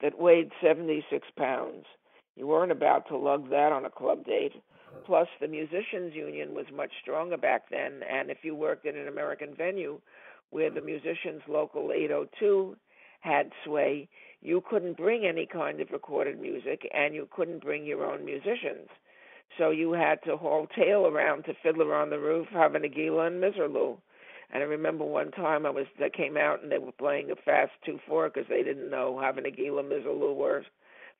that weighed seventy-six pounds. You weren't about to lug that on a club date. Plus, the musicians' union was much stronger back then, and if you worked in an American venue where the musicians' local eight oh two had sway, you couldn't bring any kind of recorded music, and you couldn't bring your own musicians. So you had to haul tail around to Fiddler on the Roof, Havana Gila, and Miserlou. And I remember one time I was I came out and they were playing a fast two four because they didn't know Havana Gila, Miserlou, or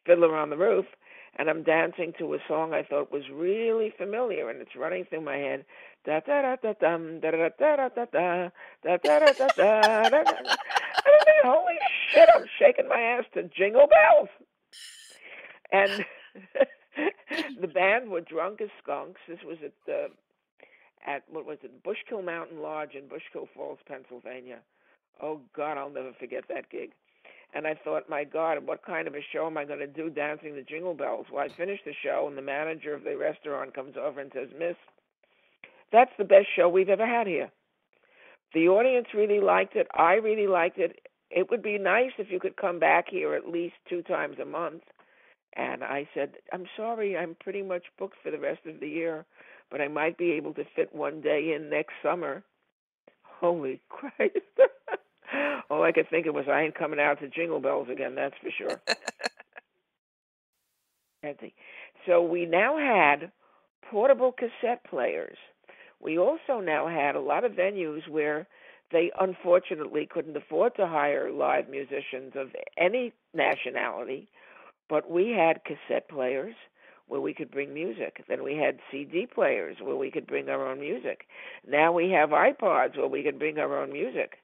Fiddler on the Roof. And I'm dancing to a song I thought was really familiar, and it's running through my head. Da da da da dum da da da da da da da da da da da. Holy shit! I'm shaking my ass to Jingle Bells. And the band were drunk as skunks. This was at the at, what was it, Bushkill Mountain Lodge in Bushkill Falls, Pennsylvania. Oh, God, I'll never forget that gig. And I thought, my God, what kind of a show am I going to do dancing the Jingle Bells? Well, I finished the show, and the manager of the restaurant comes over and says, Miss, that's the best show we've ever had here. The audience really liked it. I really liked it. It would be nice if you could come back here at least two times a month. And I said, I'm sorry, I'm pretty much booked for the rest of the year, but I might be able to fit one day in next summer. Holy Christ. All I could think of was I ain't coming out to Jingle Bells again, that's for sure. So we now had portable cassette players. We also now had a lot of venues where they unfortunately couldn't afford to hire live musicians of any nationality, but we had cassette players where we could bring music. Then we had C D players where we could bring our own music. Now we have iPods where we could bring our own music.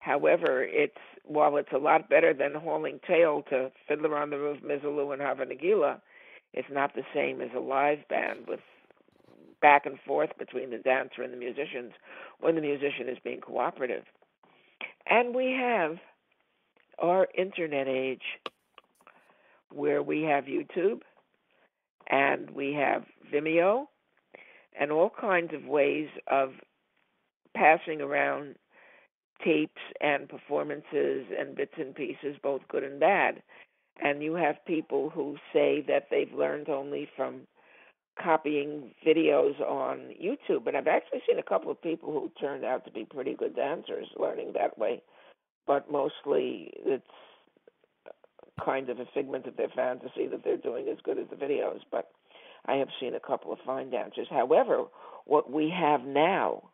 However, it's while it's a lot better than hauling tail to Fiddler on the Roof, Mizzaloo, and Havanagila, it's not the same as a live band with back and forth between the dancer and the musicians when the musician is being cooperative. And we have our internet age where we have YouTube and we have Vimeo and all kinds of ways of passing around tapes and performances and bits and pieces, both good and bad. And you have people who say that they've learned only from copying videos on YouTube. And I've actually seen a couple of people who turned out to be pretty good dancers learning that way. But mostly it's kind of a figment of their fantasy that they're doing as good as the videos. But I have seen a couple of fine dancers. However, what we have now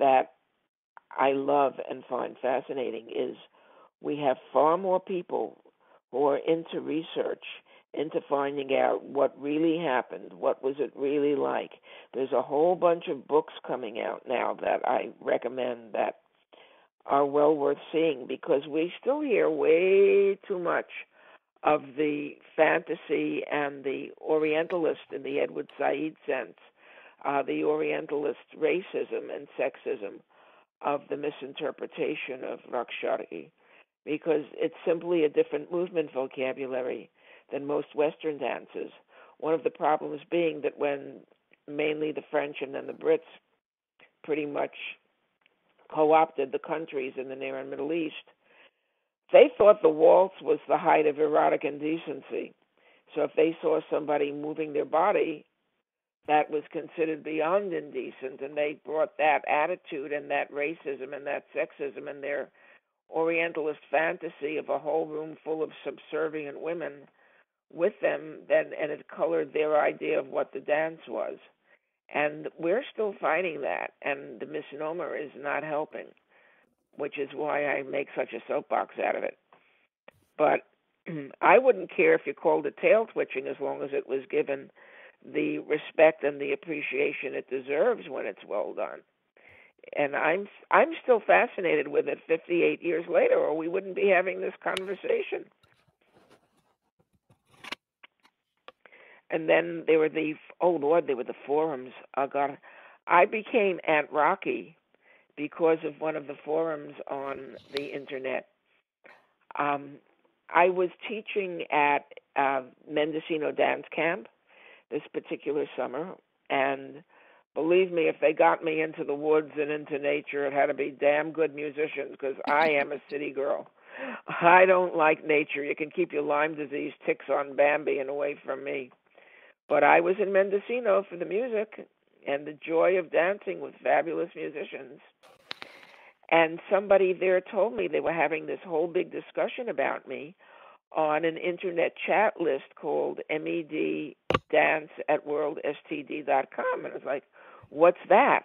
that I love and find fascinating is we have far more people who are into research, into finding out what really happened, what was it really like. There's a whole bunch of books coming out now that I recommend that are well worth seeing because we still hear way too much of the fantasy and the Orientalist in the Edward Said sense, uh, the Orientalist racism and sexism of the misinterpretation of Raqs Sharqi, because it's simply a different movement vocabulary than most Western dances. One of the problems being that when mainly the French and then the Brits pretty much co-opted the countries in the Near and Middle East, they thought the waltz was the height of erotic indecency. So if they saw somebody moving their body, that was considered beyond indecent, and they brought that attitude and that racism and that sexism and their Orientalist fantasy of a whole room full of subservient women with them, then, and it colored their idea of what the dance was. And we're still fighting that, and the misnomer is not helping, which is why I make such a soapbox out of it. But I wouldn't care if you called it tail twitching as long as it was given the respect and the appreciation it deserves when it's well done. And I'm I'm still fascinated with it fifty-eight years later, or we wouldn't be having this conversation. And then there were the, oh Lord, there were the forums. Oh God. I became Aunt Rocky because of one of the forums on the internet. Um, I was teaching at uh, Mendocino Dance Camp this particular summer, and believe me, if they got me into the woods and into nature, it had to be damn good musicians because I am a city girl. I don't like nature. You can keep your Lyme disease ticks on Bambi and away from me. But I was in Mendocino for the music and the joy of dancing with fabulous musicians. And somebody there told me they were having this whole big discussion about me on an internet chat list called meddance at world S T D dot com. And I was like, what's that?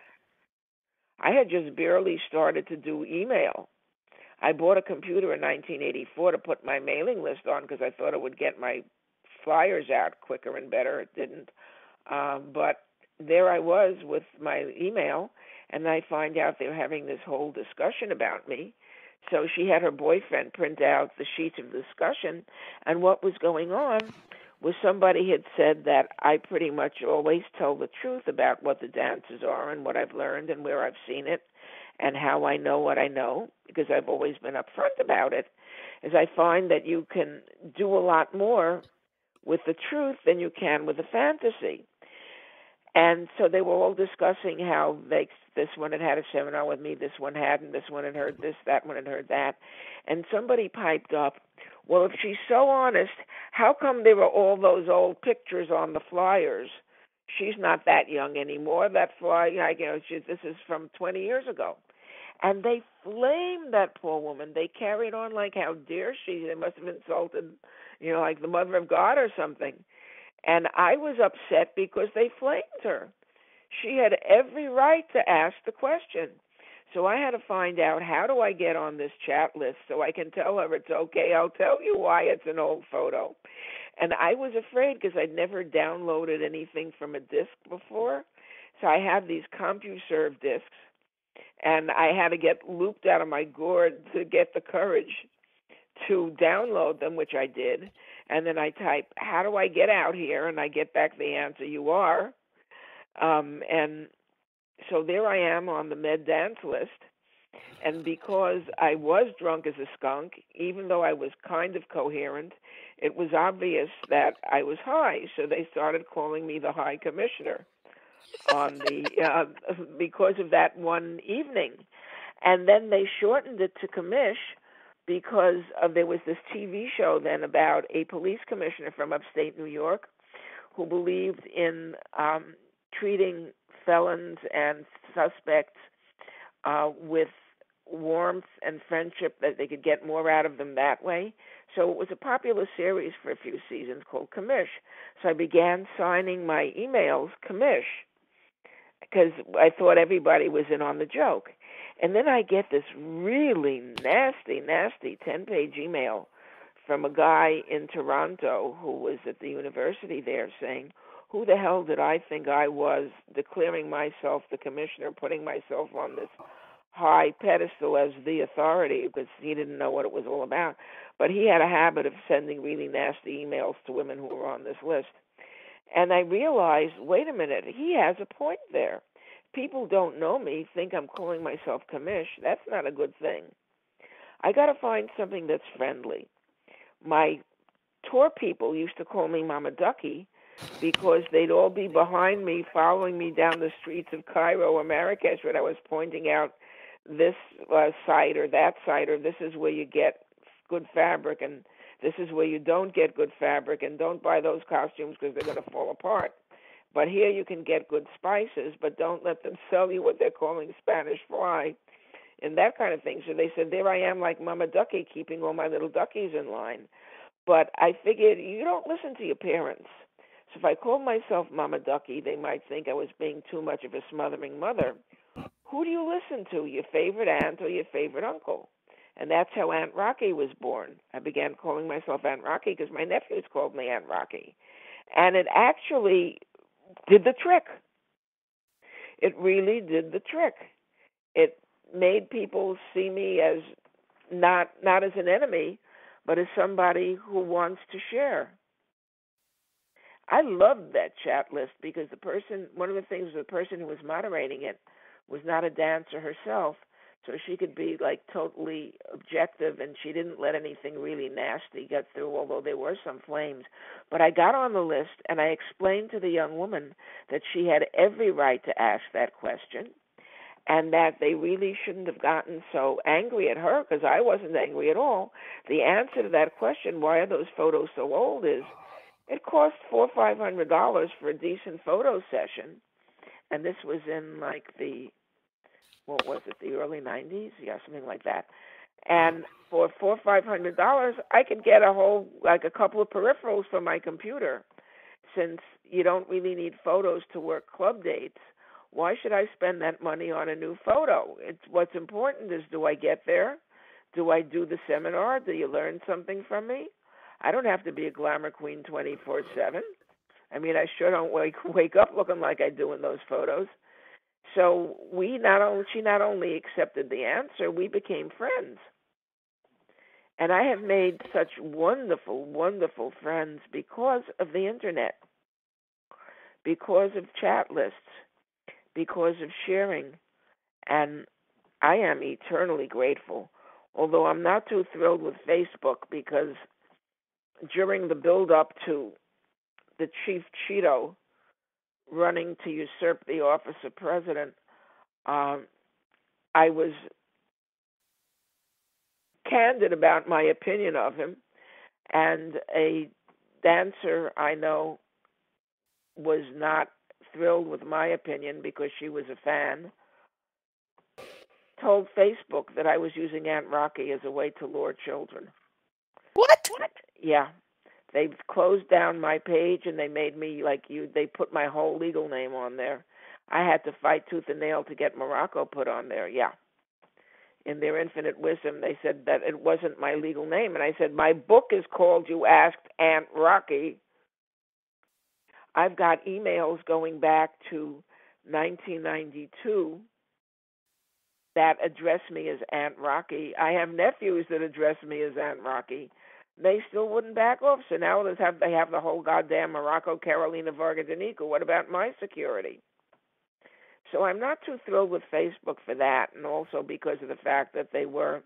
I had just barely started to do email. I bought a computer in nineteen eighty-four to put my mailing list on because I thought it would get my flyers out quicker and better. It didn't. Um, but there I was with my email, and I find out they're having this whole discussion about me. So she had her boyfriend print out the sheets of discussion, and what was going on was somebody had said that I pretty much always tell the truth about what the dances are and what I've learned and where I've seen it and how I know what I know, because I've always been upfront about it, is I find that you can do a lot more with the truth than you can with the fantasy. And so they were all discussing how they, this one had had a seminar with me, this one hadn't, this one had heard this, that one had heard that. And somebody piped up, well, if she's so honest, how come there were all those old pictures on the flyers? She's not that young anymore. That flyer, you know, she, this is from twenty years ago. And they flamed that poor woman. They carried on like, how dare she? They must have insulted, you know, like the mother of God or something. And I was upset because they flamed her. She had every right to ask the question. So I had to find out, how do I get on this chat list so I can tell her it's okay, I'll tell you why it's an old photo. And I was afraid because I'd never downloaded anything from a disc before. So I had these CompuServe discs, and I had to get looped out of my gourd to get the courage to download them, which I did. And then I type, how do I get out here? And I get back the answer, you are. Um, and so there I am on the med dance list. And because I was drunk as a skunk, even though I was kind of coherent, it was obvious that I was high. So they started calling me the High Commissioner on the uh, because of that one evening. And then they shortened it to commish, because uh, there was this T V show then about a police commissioner from upstate New York who believed in um, treating felons and suspects uh, with warmth and friendship, that they could get more out of them that way. So it was a popular series for a few seasons called Commish. So I began signing my emails Commish because I thought everybody was in on the joke. And then I get this really nasty, nasty ten-page email from a guy in Toronto who was at the university there saying, who the hell did I think I was, declaring myself the commissioner, putting myself on this high pedestal as the authority, because he didn't know what it was all about. But he had a habit of sending really nasty emails to women who were on this list. And I realized, wait a minute, he has a point there. People don't know me, think I'm calling myself commish. That's not a good thing. I got to find something that's friendly. My tour people used to call me Mama Ducky because they'd all be behind me, following me down the streets of Cairo or Marrakesh when I was pointing out this uh, site or that site, or this is where you get good fabric and this is where you don't get good fabric, and don't buy those costumes because they're going to fall apart. But here you can get good spices, but don't let them sell you what they're calling Spanish fly and that kind of thing. So they said, there I am like Mama Ducky, keeping all my little duckies in line. But I figured, you don't listen to your parents. So if I called myself Mama Ducky, they might think I was being too much of a smothering mother. Who do you listen to, your favorite aunt or your favorite uncle? And that's how Aunt Rocky was born. I began calling myself Aunt Rocky because my nephews called me Aunt Rocky. And it actually did the trick. It really did the trick. It made people see me as not not as an enemy, but as somebody who wants to share. I loved that chat list because the person, one of the things, the person who was moderating it was not a dancer herself, so she could be like totally objective, and she didn't let anything really nasty get through, although there were some flames. But I got on the list, and I explained to the young woman that she had every right to ask that question, and that they really shouldn't have gotten so angry at her, because I wasn't angry at all. The answer to that question, why are those photos so old, is it cost four or five hundred dollars for a decent photo session, and this was in like the what was it, the early nineties? Yeah, something like that. And for four or five hundred dollars, I could get a whole, like a couple of peripherals for my computer. Since you don't really need photos to work club dates, why should I spend that money on a new photo? It's, what's important is, do I get there? Do I do the seminar? Do you learn something from me? I don't have to be a glamour queen twenty-four seven. I mean, I sure don't wake, wake up looking like I do in those photos. So we not only, she not only accepted the answer, we became friends. And I have made such wonderful, wonderful friends because of the internet, because of chat lists, because of sharing. And I am eternally grateful, although I'm not too thrilled with Facebook, because during the build-up to the Chief Cheeto running to usurp the office of president, um, I was candid about my opinion of him, and a dancer I know was not thrilled with my opinion because she was a fan, told Facebook that I was using Aunt Rocky as a way to lure children. What? What? Yeah. They closed down my page and they made me like you. They put my whole legal name on there. I had to fight tooth and nail to get Morocco put on there. Yeah. In their infinite wisdom, they said that it wasn't my legal name. And I said, my book is called You Asked Aunt Rocky. I've got emails going back to nineteen ninety-two that address me as Aunt Rocky. I have nephews that address me as Aunt Rocky. They still wouldn't back off. So now they have, they have the whole goddamn Morocco, Carolina Vargas and Nico. What about my security? So I'm not too thrilled with Facebook for that, and also because of the fact that they were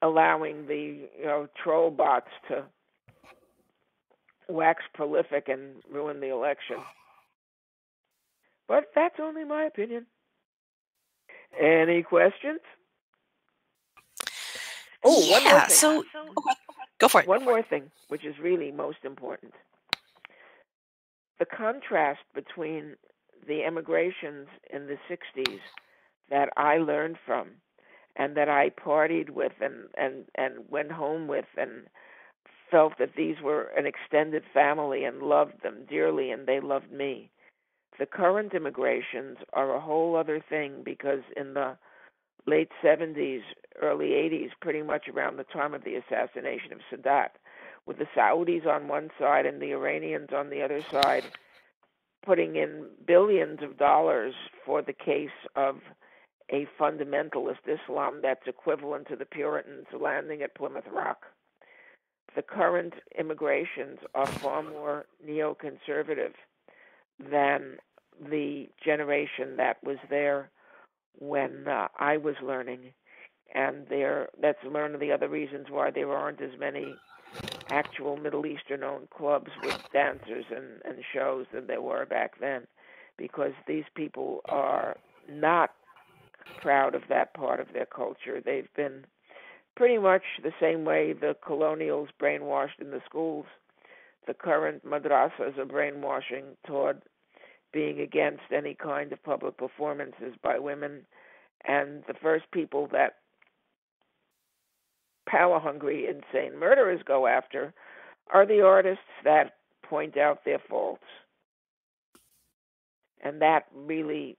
allowing the you know troll bots to wax prolific and ruin the election. But that's only my opinion. Any questions? Oh, yeah, one more thing. So go for it. One more thing, which is really most important. The contrast between the emigrations in the sixties that I learned from and that I partied with and, and, and went home with and felt that these were an extended family and loved them dearly and they loved me. The current immigrations are a whole other thing because in the late seventies, early eighties, pretty much around the time of the assassination of Sadat, with the Saudis on one side and the Iranians on the other side, putting in billions of dollars for the case of a fundamentalist Islam that's equivalent to the Puritans landing at Plymouth Rock. The current immigrations are far more neoconservative than the generation that was there when uh, I was learning. And there, that's one of the other reasons why there aren't as many actual Middle Eastern-owned clubs with dancers and, and shows than there were back then, because these people are not proud of that part of their culture. They've been pretty much the same way the colonials brainwashed in the schools. The current madrasas are brainwashing toward being against any kind of public performances by women. And the first people that power-hungry, insane murderers go after are the artists that point out their faults. And that really,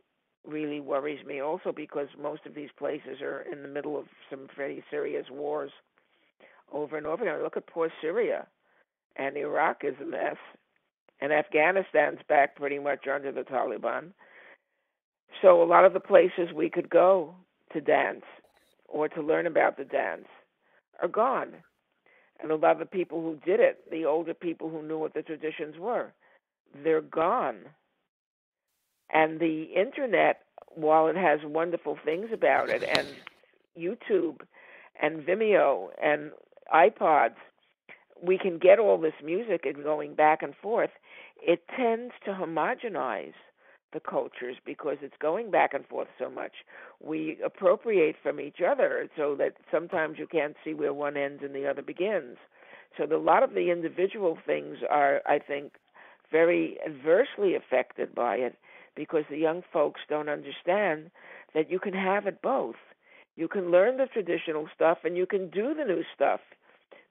really worries me also because most of these places are in the middle of some pretty serious wars over and over again. Look at poor Syria. And Iraq is a mess, and Afghanistan's back pretty much under the Taliban. So a lot of the places we could go to dance or to learn about the dance are gone. And a lot of the people who did it, the older people who knew what the traditions were, they're gone. And the Internet, while it has wonderful things about it, and YouTube and Vimeo and iPods, we can get all this music and going back and forth, it tends to homogenize the cultures because it's going back and forth so much. We appropriate from each other so that sometimes you can't see where one ends and the other begins. So the, a lot of the individual things are, I think, very adversely affected by it because the young folks don't understand that you can have it both. You can learn the traditional stuff and you can do the new stuff.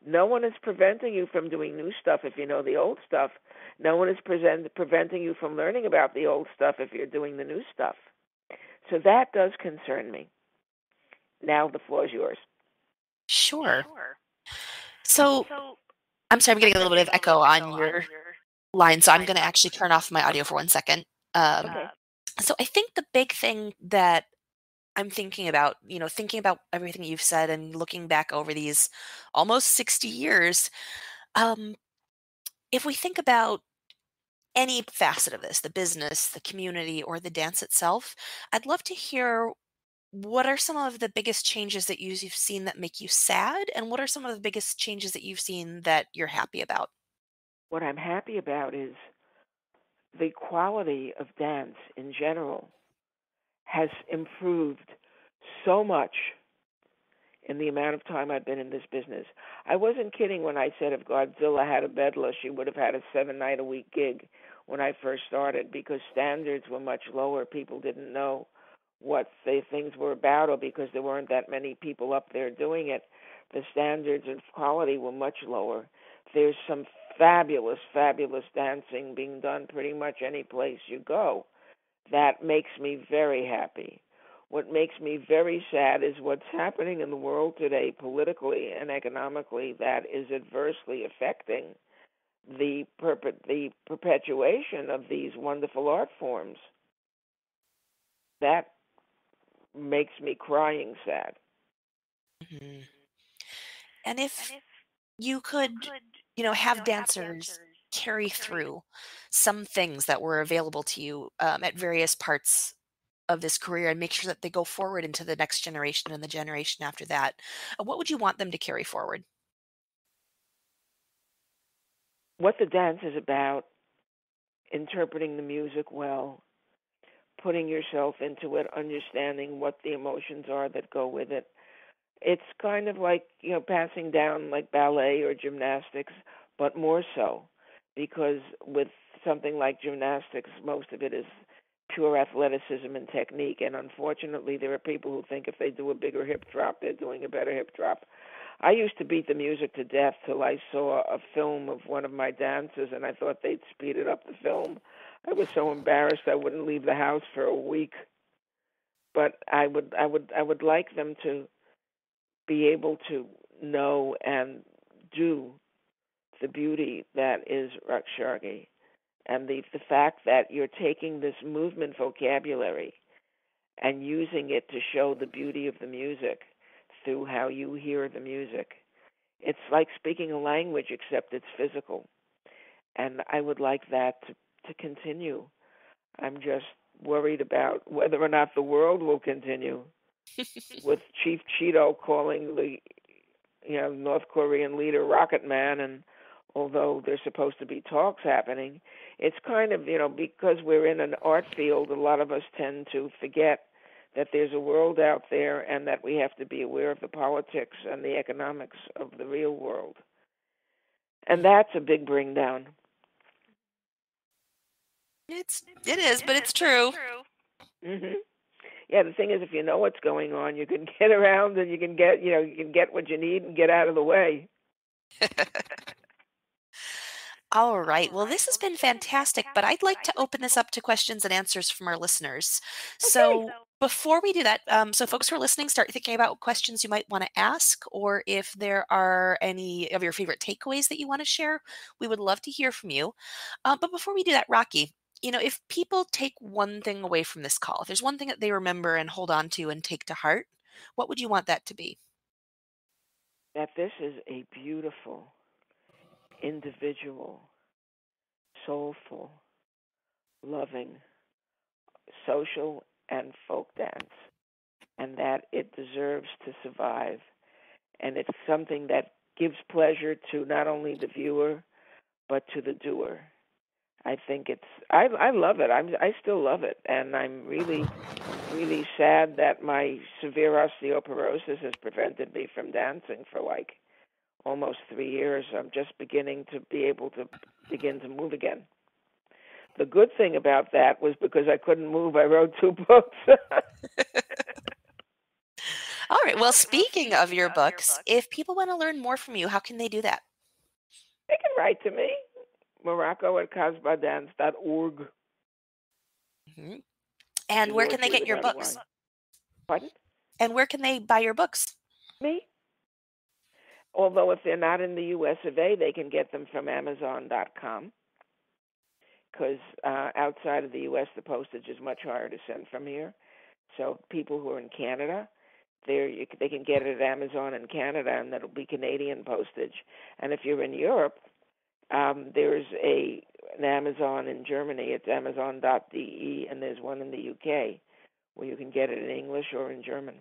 No one is preventing you from doing new stuff if you know the old stuff. No one is present, preventing you from learning about the old stuff if you're doing the new stuff. So that does concern me. Now the floor is yours. Sure. sure. So, so I'm sorry, I'm getting a little bit of echo on your, on your line, so I'm going to actually turn off my audio for one second. Um, okay. So I think the big thing that I'm thinking about, you know, thinking about everything you've said and looking back over these almost sixty years. Um, if we think about any facet of this, the business, the community, or the dance itself, I'd love to hear what are some of the biggest changes that you've seen that make you sad? And what are some of the biggest changes that you've seen that you're happy about? What I'm happy about is the quality of dance in general has improved so much in the amount of time I've been in this business. I wasn't kidding when I said if Godzilla had a bedla, she would have had a seven-night-a-week gig when I first started, because standards were much lower. People didn't know what the things were about, or because there weren't that many people up there doing it, the standards of quality were much lower. There's some fabulous, fabulous dancing being done pretty much any place you go. That makes me very happy. What makes me very sad is what's happening in the world today, politically and economically, that is adversely affecting the perpe- the perpetuation of these wonderful art forms. That makes me crying sad. Mm-hmm. And if you could, you know, have dancers carry through some things that were available to you um, at various parts of this career and make sure that they go forward into the next generation and the generation after that, what would you want them to carry forward? What the dance is about, interpreting the music well, putting yourself into it, understanding what the emotions are that go with it. It's kind of like, you know, passing down like ballet or gymnastics, but more so, because with something like gymnastics, most of it is pure athleticism and technique. And unfortunately, there are people who think if they do a bigger hip drop, they're doing a better hip drop. I used to beat the music to death till I saw a film of one of my dancers, and I thought they'd speeded up the film. I was so embarrassed I wouldn't leave the house for a week. But I would, I would, I would like them to be able to know and do the beauty that is Raqs Sharqi, and the the fact that you're taking this movement vocabulary and using it to show the beauty of the music through how you hear the music. It's like speaking a language, except it's physical. And I would like that to, to continue. I'm just worried about whether or not the world will continue with Chief Cheeto calling the, you know, North Korean leader Rocket Man, and although there's supposed to be talks happening, it's kind of, you know, because we're in an art field, a lot of us tend to forget that there's a world out there and that we have to be aware of the politics and the economics of the real world. And that's a big bring down. It's, it is, but it's true. Mm-hmm. Yeah, the thing is, if you know what's going on, you can get around and you can get, you know, you can get what you need and get out of the way. All right. Well, this has been fantastic, but I'd like to open this up to questions and answers from our listeners. Okay. So before we do that, um, so folks who are listening, start thinking about questions you might want to ask, or if there are any of your favorite takeaways that you want to share, we would love to hear from you. Uh, but before we do that, Rocky, you know, if people take one thing away from this call, if there's one thing that they remember and hold on to and take to heart, what would you want that to be? That this is a beautiful, individual, soulful, loving, social and folk dance, and that it deserves to survive. And it's something that gives pleasure to not only the viewer, but to the doer. I think it's, I, I love it. I'm, I still love it. And I'm really, really sad that my severe osteoporosis has prevented me from dancing for like almost three years. I'm just beginning to be able to begin to move again. The good thing about that was because I couldn't move, I wrote two books. All right. Well, speaking of your books, if people want to learn more from you, how can they do that? They can write to me. Morocco at kasbah dance dot org. Mm-hmm. And where can they get your books? Pardon? And where can they buy your books? Me? Although if they're not in the U S of A, they can get them from amazon dot com, because uh, outside of the U S, the postage is much higher to send from here. So people who are in Canada, they can get it at Amazon in Canada, and that'll be Canadian postage. And if you're in Europe, Um, there's a an Amazon in Germany. It's amazon dot d e, and there's one in the U K where you can get it in English or in German.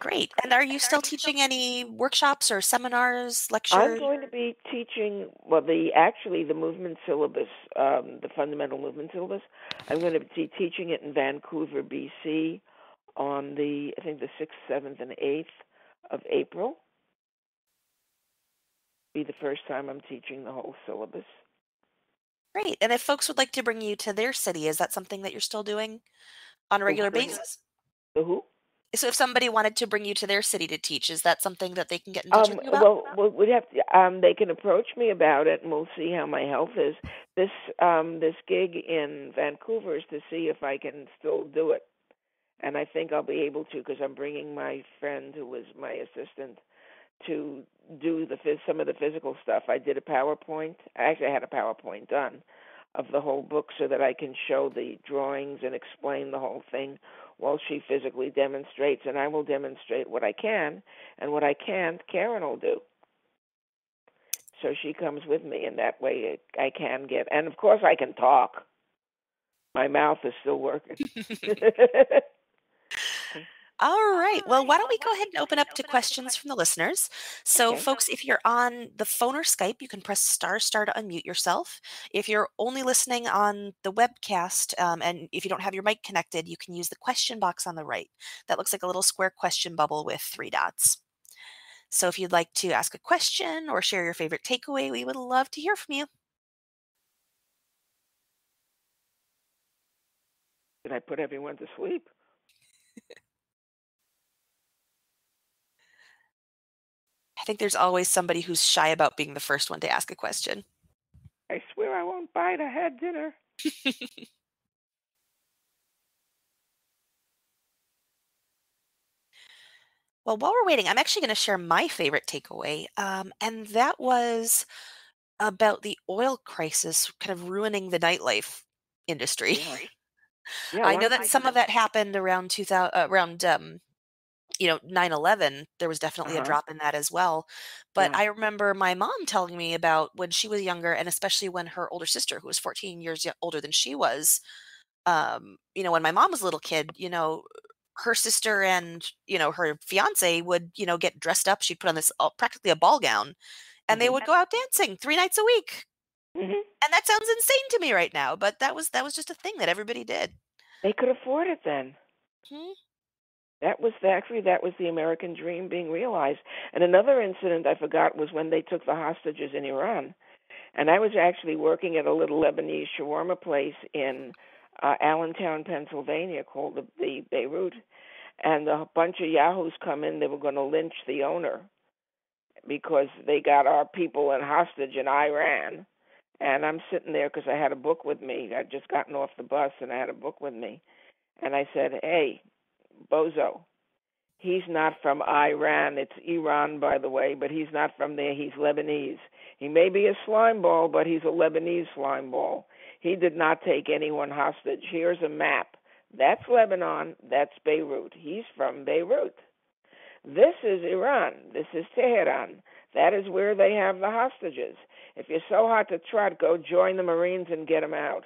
Great. And are you still teaching any workshops or seminars, lectures? I'm going to be teaching, well, the actually the movement syllabus, um, the fundamental movement syllabus. I'm going to be teaching it in Vancouver, B C on the, I think, the sixth, seventh, and eighth of April. Be the first time I'm teaching the whole syllabus. Great. And if folks would like to bring you to their city, is that something that you're still doing on a regular basis? The who? So if somebody wanted to bring you to their city to teach, is that something that they can get in touch um, with you about? Well, we'd have to, um, they can approach me about it, and we'll see how my health is. This um, this gig in Vancouver is to see if I can still do it, and I think I'll be able to because I'm bringing my friend who was my assistant to do the some of the physical stuff. I did a PowerPoint. I actually had a PowerPoint done of the whole book so that I can show the drawings and explain the whole thing while she physically demonstrates, and I will demonstrate what I can, and what I can't, Karen will do. So she comes with me, and that way I can get, and of course I can talk. My mouth is still working. All right. Well, why don't we go ahead and open up to questions from the listeners. So, okay. Folks, if you're on the phone or Skype, you can press star star to unmute yourself. If you're only listening on the webcast um, and if you don't have your mic connected, you can use the question box on the right. That looks like a little square question bubble with three dots. So if you'd like to ask a question or share your favorite takeaway, we would love to hear from you. Did I put everyone to sleep? I think there's always somebody who's shy about being the first one to ask a question. I swear I won't bite. I had dinner. Well, while we're waiting, I'm actually going to share my favorite takeaway. Um, and that was about the oil crisis kind of ruining the nightlife industry. Yeah. Yeah, I know that some of that happened around two thousand, uh, around, um, you know, nine eleven, there was definitely uh-huh. a drop in that as well. But yeah. I remember my mom telling me about when she was younger, and especially when her older sister, who was fourteen years older than she was, um, you know, when my mom was a little kid, you know, her sister and, you know, her fiance would, you know, get dressed up. She'd put on this uh, practically a ball gown, and mm-hmm. they would go out dancing three nights a week. Mm-hmm. And that sounds insane to me right now, but that was, that was just a thing that everybody did. They could afford it then. Mm-hmm. That was the, actually that was the American dream being realized. And another incident I forgot was when they took the hostages in Iran, and I was actually working at a little Lebanese shawarma place in uh, Allentown, Pennsylvania, called the, the Beirut, and a bunch of yahoos come in. They were going to lynch the owner because they got our people in hostage in Iran. And I'm sitting there because I had a book with me. I'd just gotten off the bus and I had a book with me, and I said, "Hey, bozo, he's not from Iran. It's Iran, by the way, but he's not from there. He's Lebanese. He may be a slime ball, but he's a Lebanese slime ball. He did not take anyone hostage. Here's a map. That's Lebanon. That's Beirut. He's from Beirut. This is Iran. This is Tehran. That is where they have the hostages. If you're so hot to trot, go join the Marines and get them out."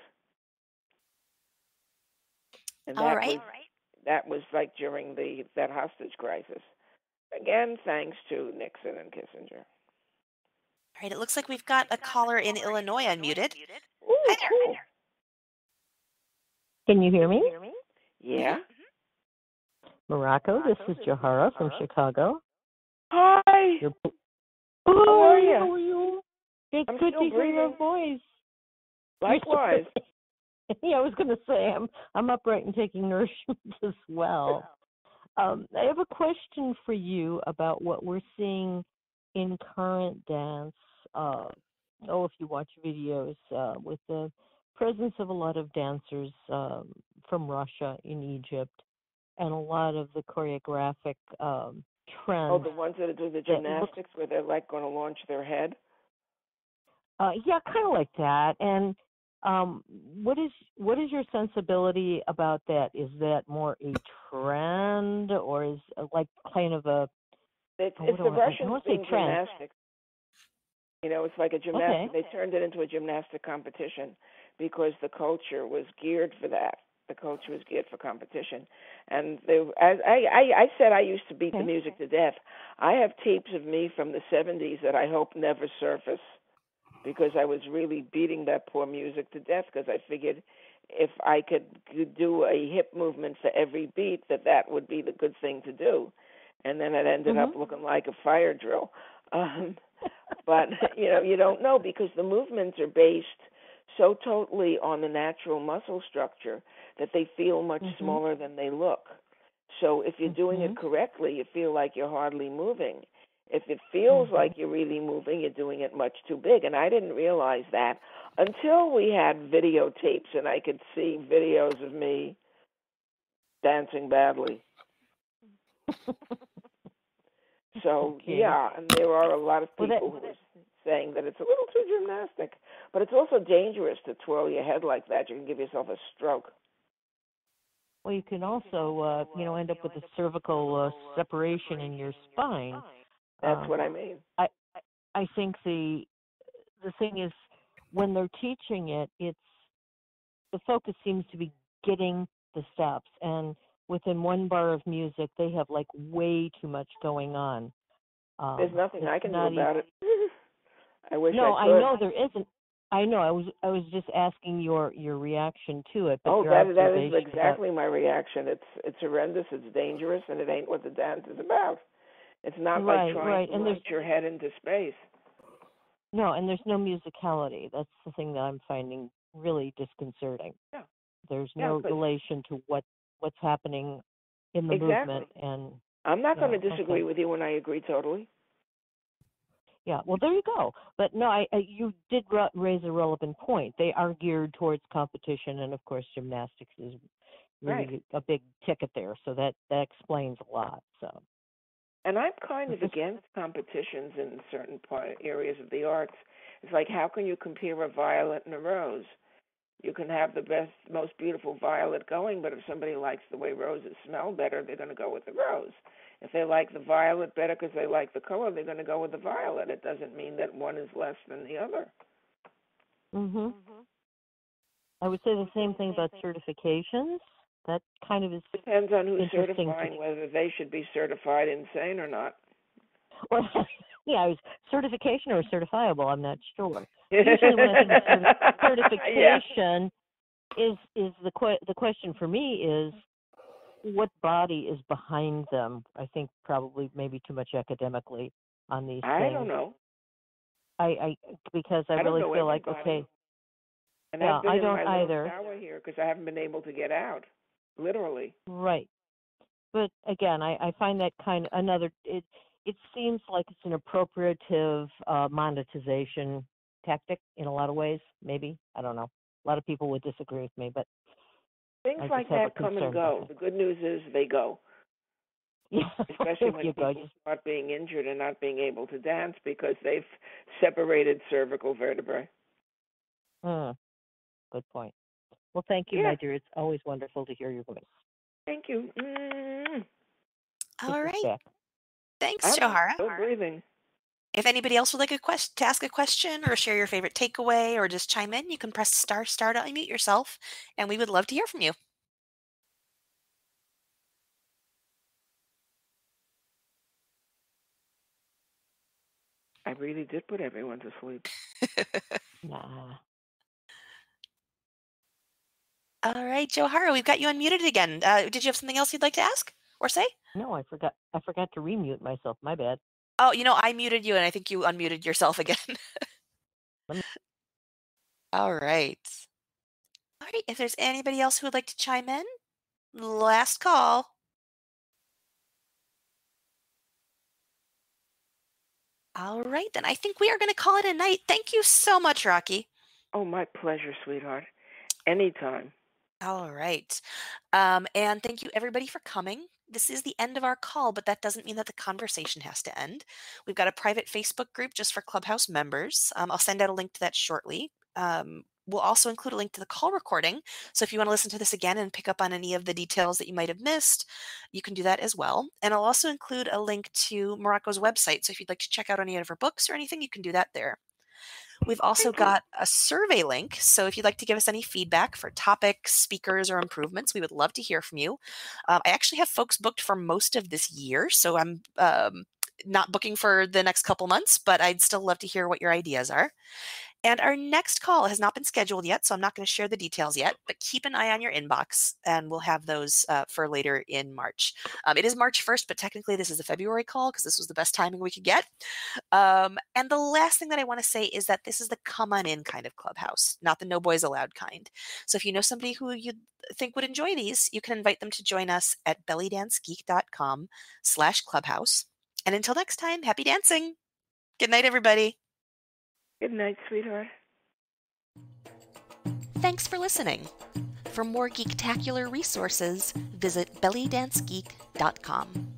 And that all right. Was That was like during the that hostage crisis. Again, thanks to Nixon and Kissinger. All right, it looks like we've got a caller in Illinois unmuted. Ooh, hi there, cool. Hi there. Can you hear me? Yeah. Mm-hmm. Morocco, this is Johara from Chicago. Hi. You're... Oh, how are you? How are you? It's I'm good to breathing. Hear your voice. Likewise. Yeah, I was going to say, I'm, I'm upright and taking nourishment as well. Um, I have a question for you about what we're seeing in current dance. Uh, oh, if you watch videos uh, with the presence of a lot of dancers um, from Russia in Egypt and a lot of the choreographic um, trends. Oh, the ones that do the gymnastics where they're like going to launch their head? Uh, yeah, kind of like that. And Um, what is what is your sensibility about that? Is that more a trend, or is it like kind of a? It's, it's the Russians doing gymnastics. You know, it's like a gymnastic. Okay. They turned it into a gymnastic competition because the culture was geared for that. the coach was geared for competition. And they, as I, I, I said I used to beat the music to death. I have tapes of me from the seventies that I hope never surface, because I was really beating that poor music to death, because I figured if I could do a hip movement for every beat, that that would be the good thing to do. And then it ended mm-hmm. up looking like a fire drill. Um, but, you know, you don't know, because the movements are based so totally on the natural muscle structure that they feel much mm-hmm. smaller than they look. So if you're mm-hmm. doing it correctly, you feel like you're hardly moving. If it feels mm-hmm. like you're really moving, you're doing it much too big. And I didn't realize that until we had videotapes and I could see videos of me dancing badly. So, yeah, and there are a lot of people well, that, who are saying that it's a little too gymnastic. But it's also dangerous to twirl your head like that. You can give yourself a stroke. Well, you can also, uh, you know, end up with a cervical uh, separation in your spine. That's um, what I mean. I I think the the thing is, when they're teaching it, it's the focus seems to be getting the steps. And within one bar of music, they have, like, way too much going on. Um, There's nothing I can do about even, it. I wish no, I could. No, I know there isn't. I know. I was I was just asking your, your reaction to it. But oh, that, that is exactly that, my reaction. It's it's horrendous, it's dangerous, and it ain't what the dance is about. It's not right, like trying right. to and launch your head into space. No, and there's no musicality. That's the thing that I'm finding really disconcerting. Yeah. There's yeah, no relation to what, what's happening in the exactly. movement. And I'm not going to know, disagree okay. with you, and I agree totally. Yeah, well, there you go. But no, I, I you did raise a relevant point. They are geared towards competition, and, of course, gymnastics is really right. a big ticket there. So that, that explains a lot, so. And I'm kind of against competitions in certain part, areas of the arts. It's like, how can you compare a violet and a rose? You can have the best, most beautiful violet going, but if somebody likes the way roses smell better, they're going to go with the rose. If they like the violet better because they like the color, they're going to go with the violet. It doesn't mean that one is less than the other. Mm-hmm. mm-hmm. I would say the same thing about certifications. That kind of is depends on who's certifying, whether they should be certified insane or not. Well, yeah, it was certification or certifiable, I'm not sure. Usually when I think of certification, yeah. is is the que- the question for me is what body is behind them? I think probably maybe too much academically on these I things. I don't know. I, I because I, I really feel like, okay. And yeah, I've been I in don't my either. Tower here because I haven't been able to get out, literally. Right. But again, I, I find that kind of another, it it seems like it's an appropriative uh, monetization tactic in a lot of ways, maybe. I don't know. A lot of people would disagree with me, but. Things like that come and go. The good news is they go. Yeah. Especially when people go. start being injured and not being able to dance because they've separated cervical vertebrae. Hmm. Good point. Well, thank you, yeah. my dear. It's always wonderful to hear your voice. Thank you. Mm. All right. Back. Thanks, I'm Johara. Still breathing. If anybody else would like a quest- to ask a question or share your favorite takeaway or just chime in, you can press star star to unmute yourself, and we would love to hear from you. I really did put everyone to sleep. Nah. All right, Johara, we've got you unmuted again. Uh, did you have something else you'd like to ask or say? No, I forgot. I forgot to remute myself. My bad. Oh, you know, I muted you, and I think you unmuted yourself again. me... All right. All right. If there's anybody else who would like to chime in, last call. All right, then I think we are going to call it a night. Thank you so much, Rocky. Oh, my pleasure, sweetheart. Anytime. All right. Um, and thank you, everybody, for coming. This is the end of our call, but that doesn't mean that the conversation has to end. We've got a private Facebook group just for Clubhouse members. Um, I'll send out a link to that shortly. Um, we'll also include a link to the call recording. So if you want to listen to this again and pick up on any of the details that you might have missed, you can do that as well. And I'll also include a link to Morocco's website. So if you'd like to check out any of her books or anything, you can do that there. We've also got a survey link. So if you'd like to give us any feedback for topics, speakers, or improvements, we would love to hear from you. Um, I actually have folks booked for most of this year, so I'm um, not booking for the next couple months, but I'd still love to hear what your ideas are. And our next call has not been scheduled yet, so I'm not going to share the details yet, but keep an eye on your inbox and we'll have those uh, for later in March. Um, it is March first, but technically this is a February call because this was the best timing we could get. Um, and the last thing that I want to say is that this is the come on in kind of clubhouse, not the no boys allowed kind. So if you know somebody who you think would enjoy these, you can invite them to join us at bellydancegeek.com slash clubhouse. And until next time, happy dancing. Good night, everybody. Good night, sweetheart. Thanks for listening. For more geektacular resources, visit belly dance geek dot com.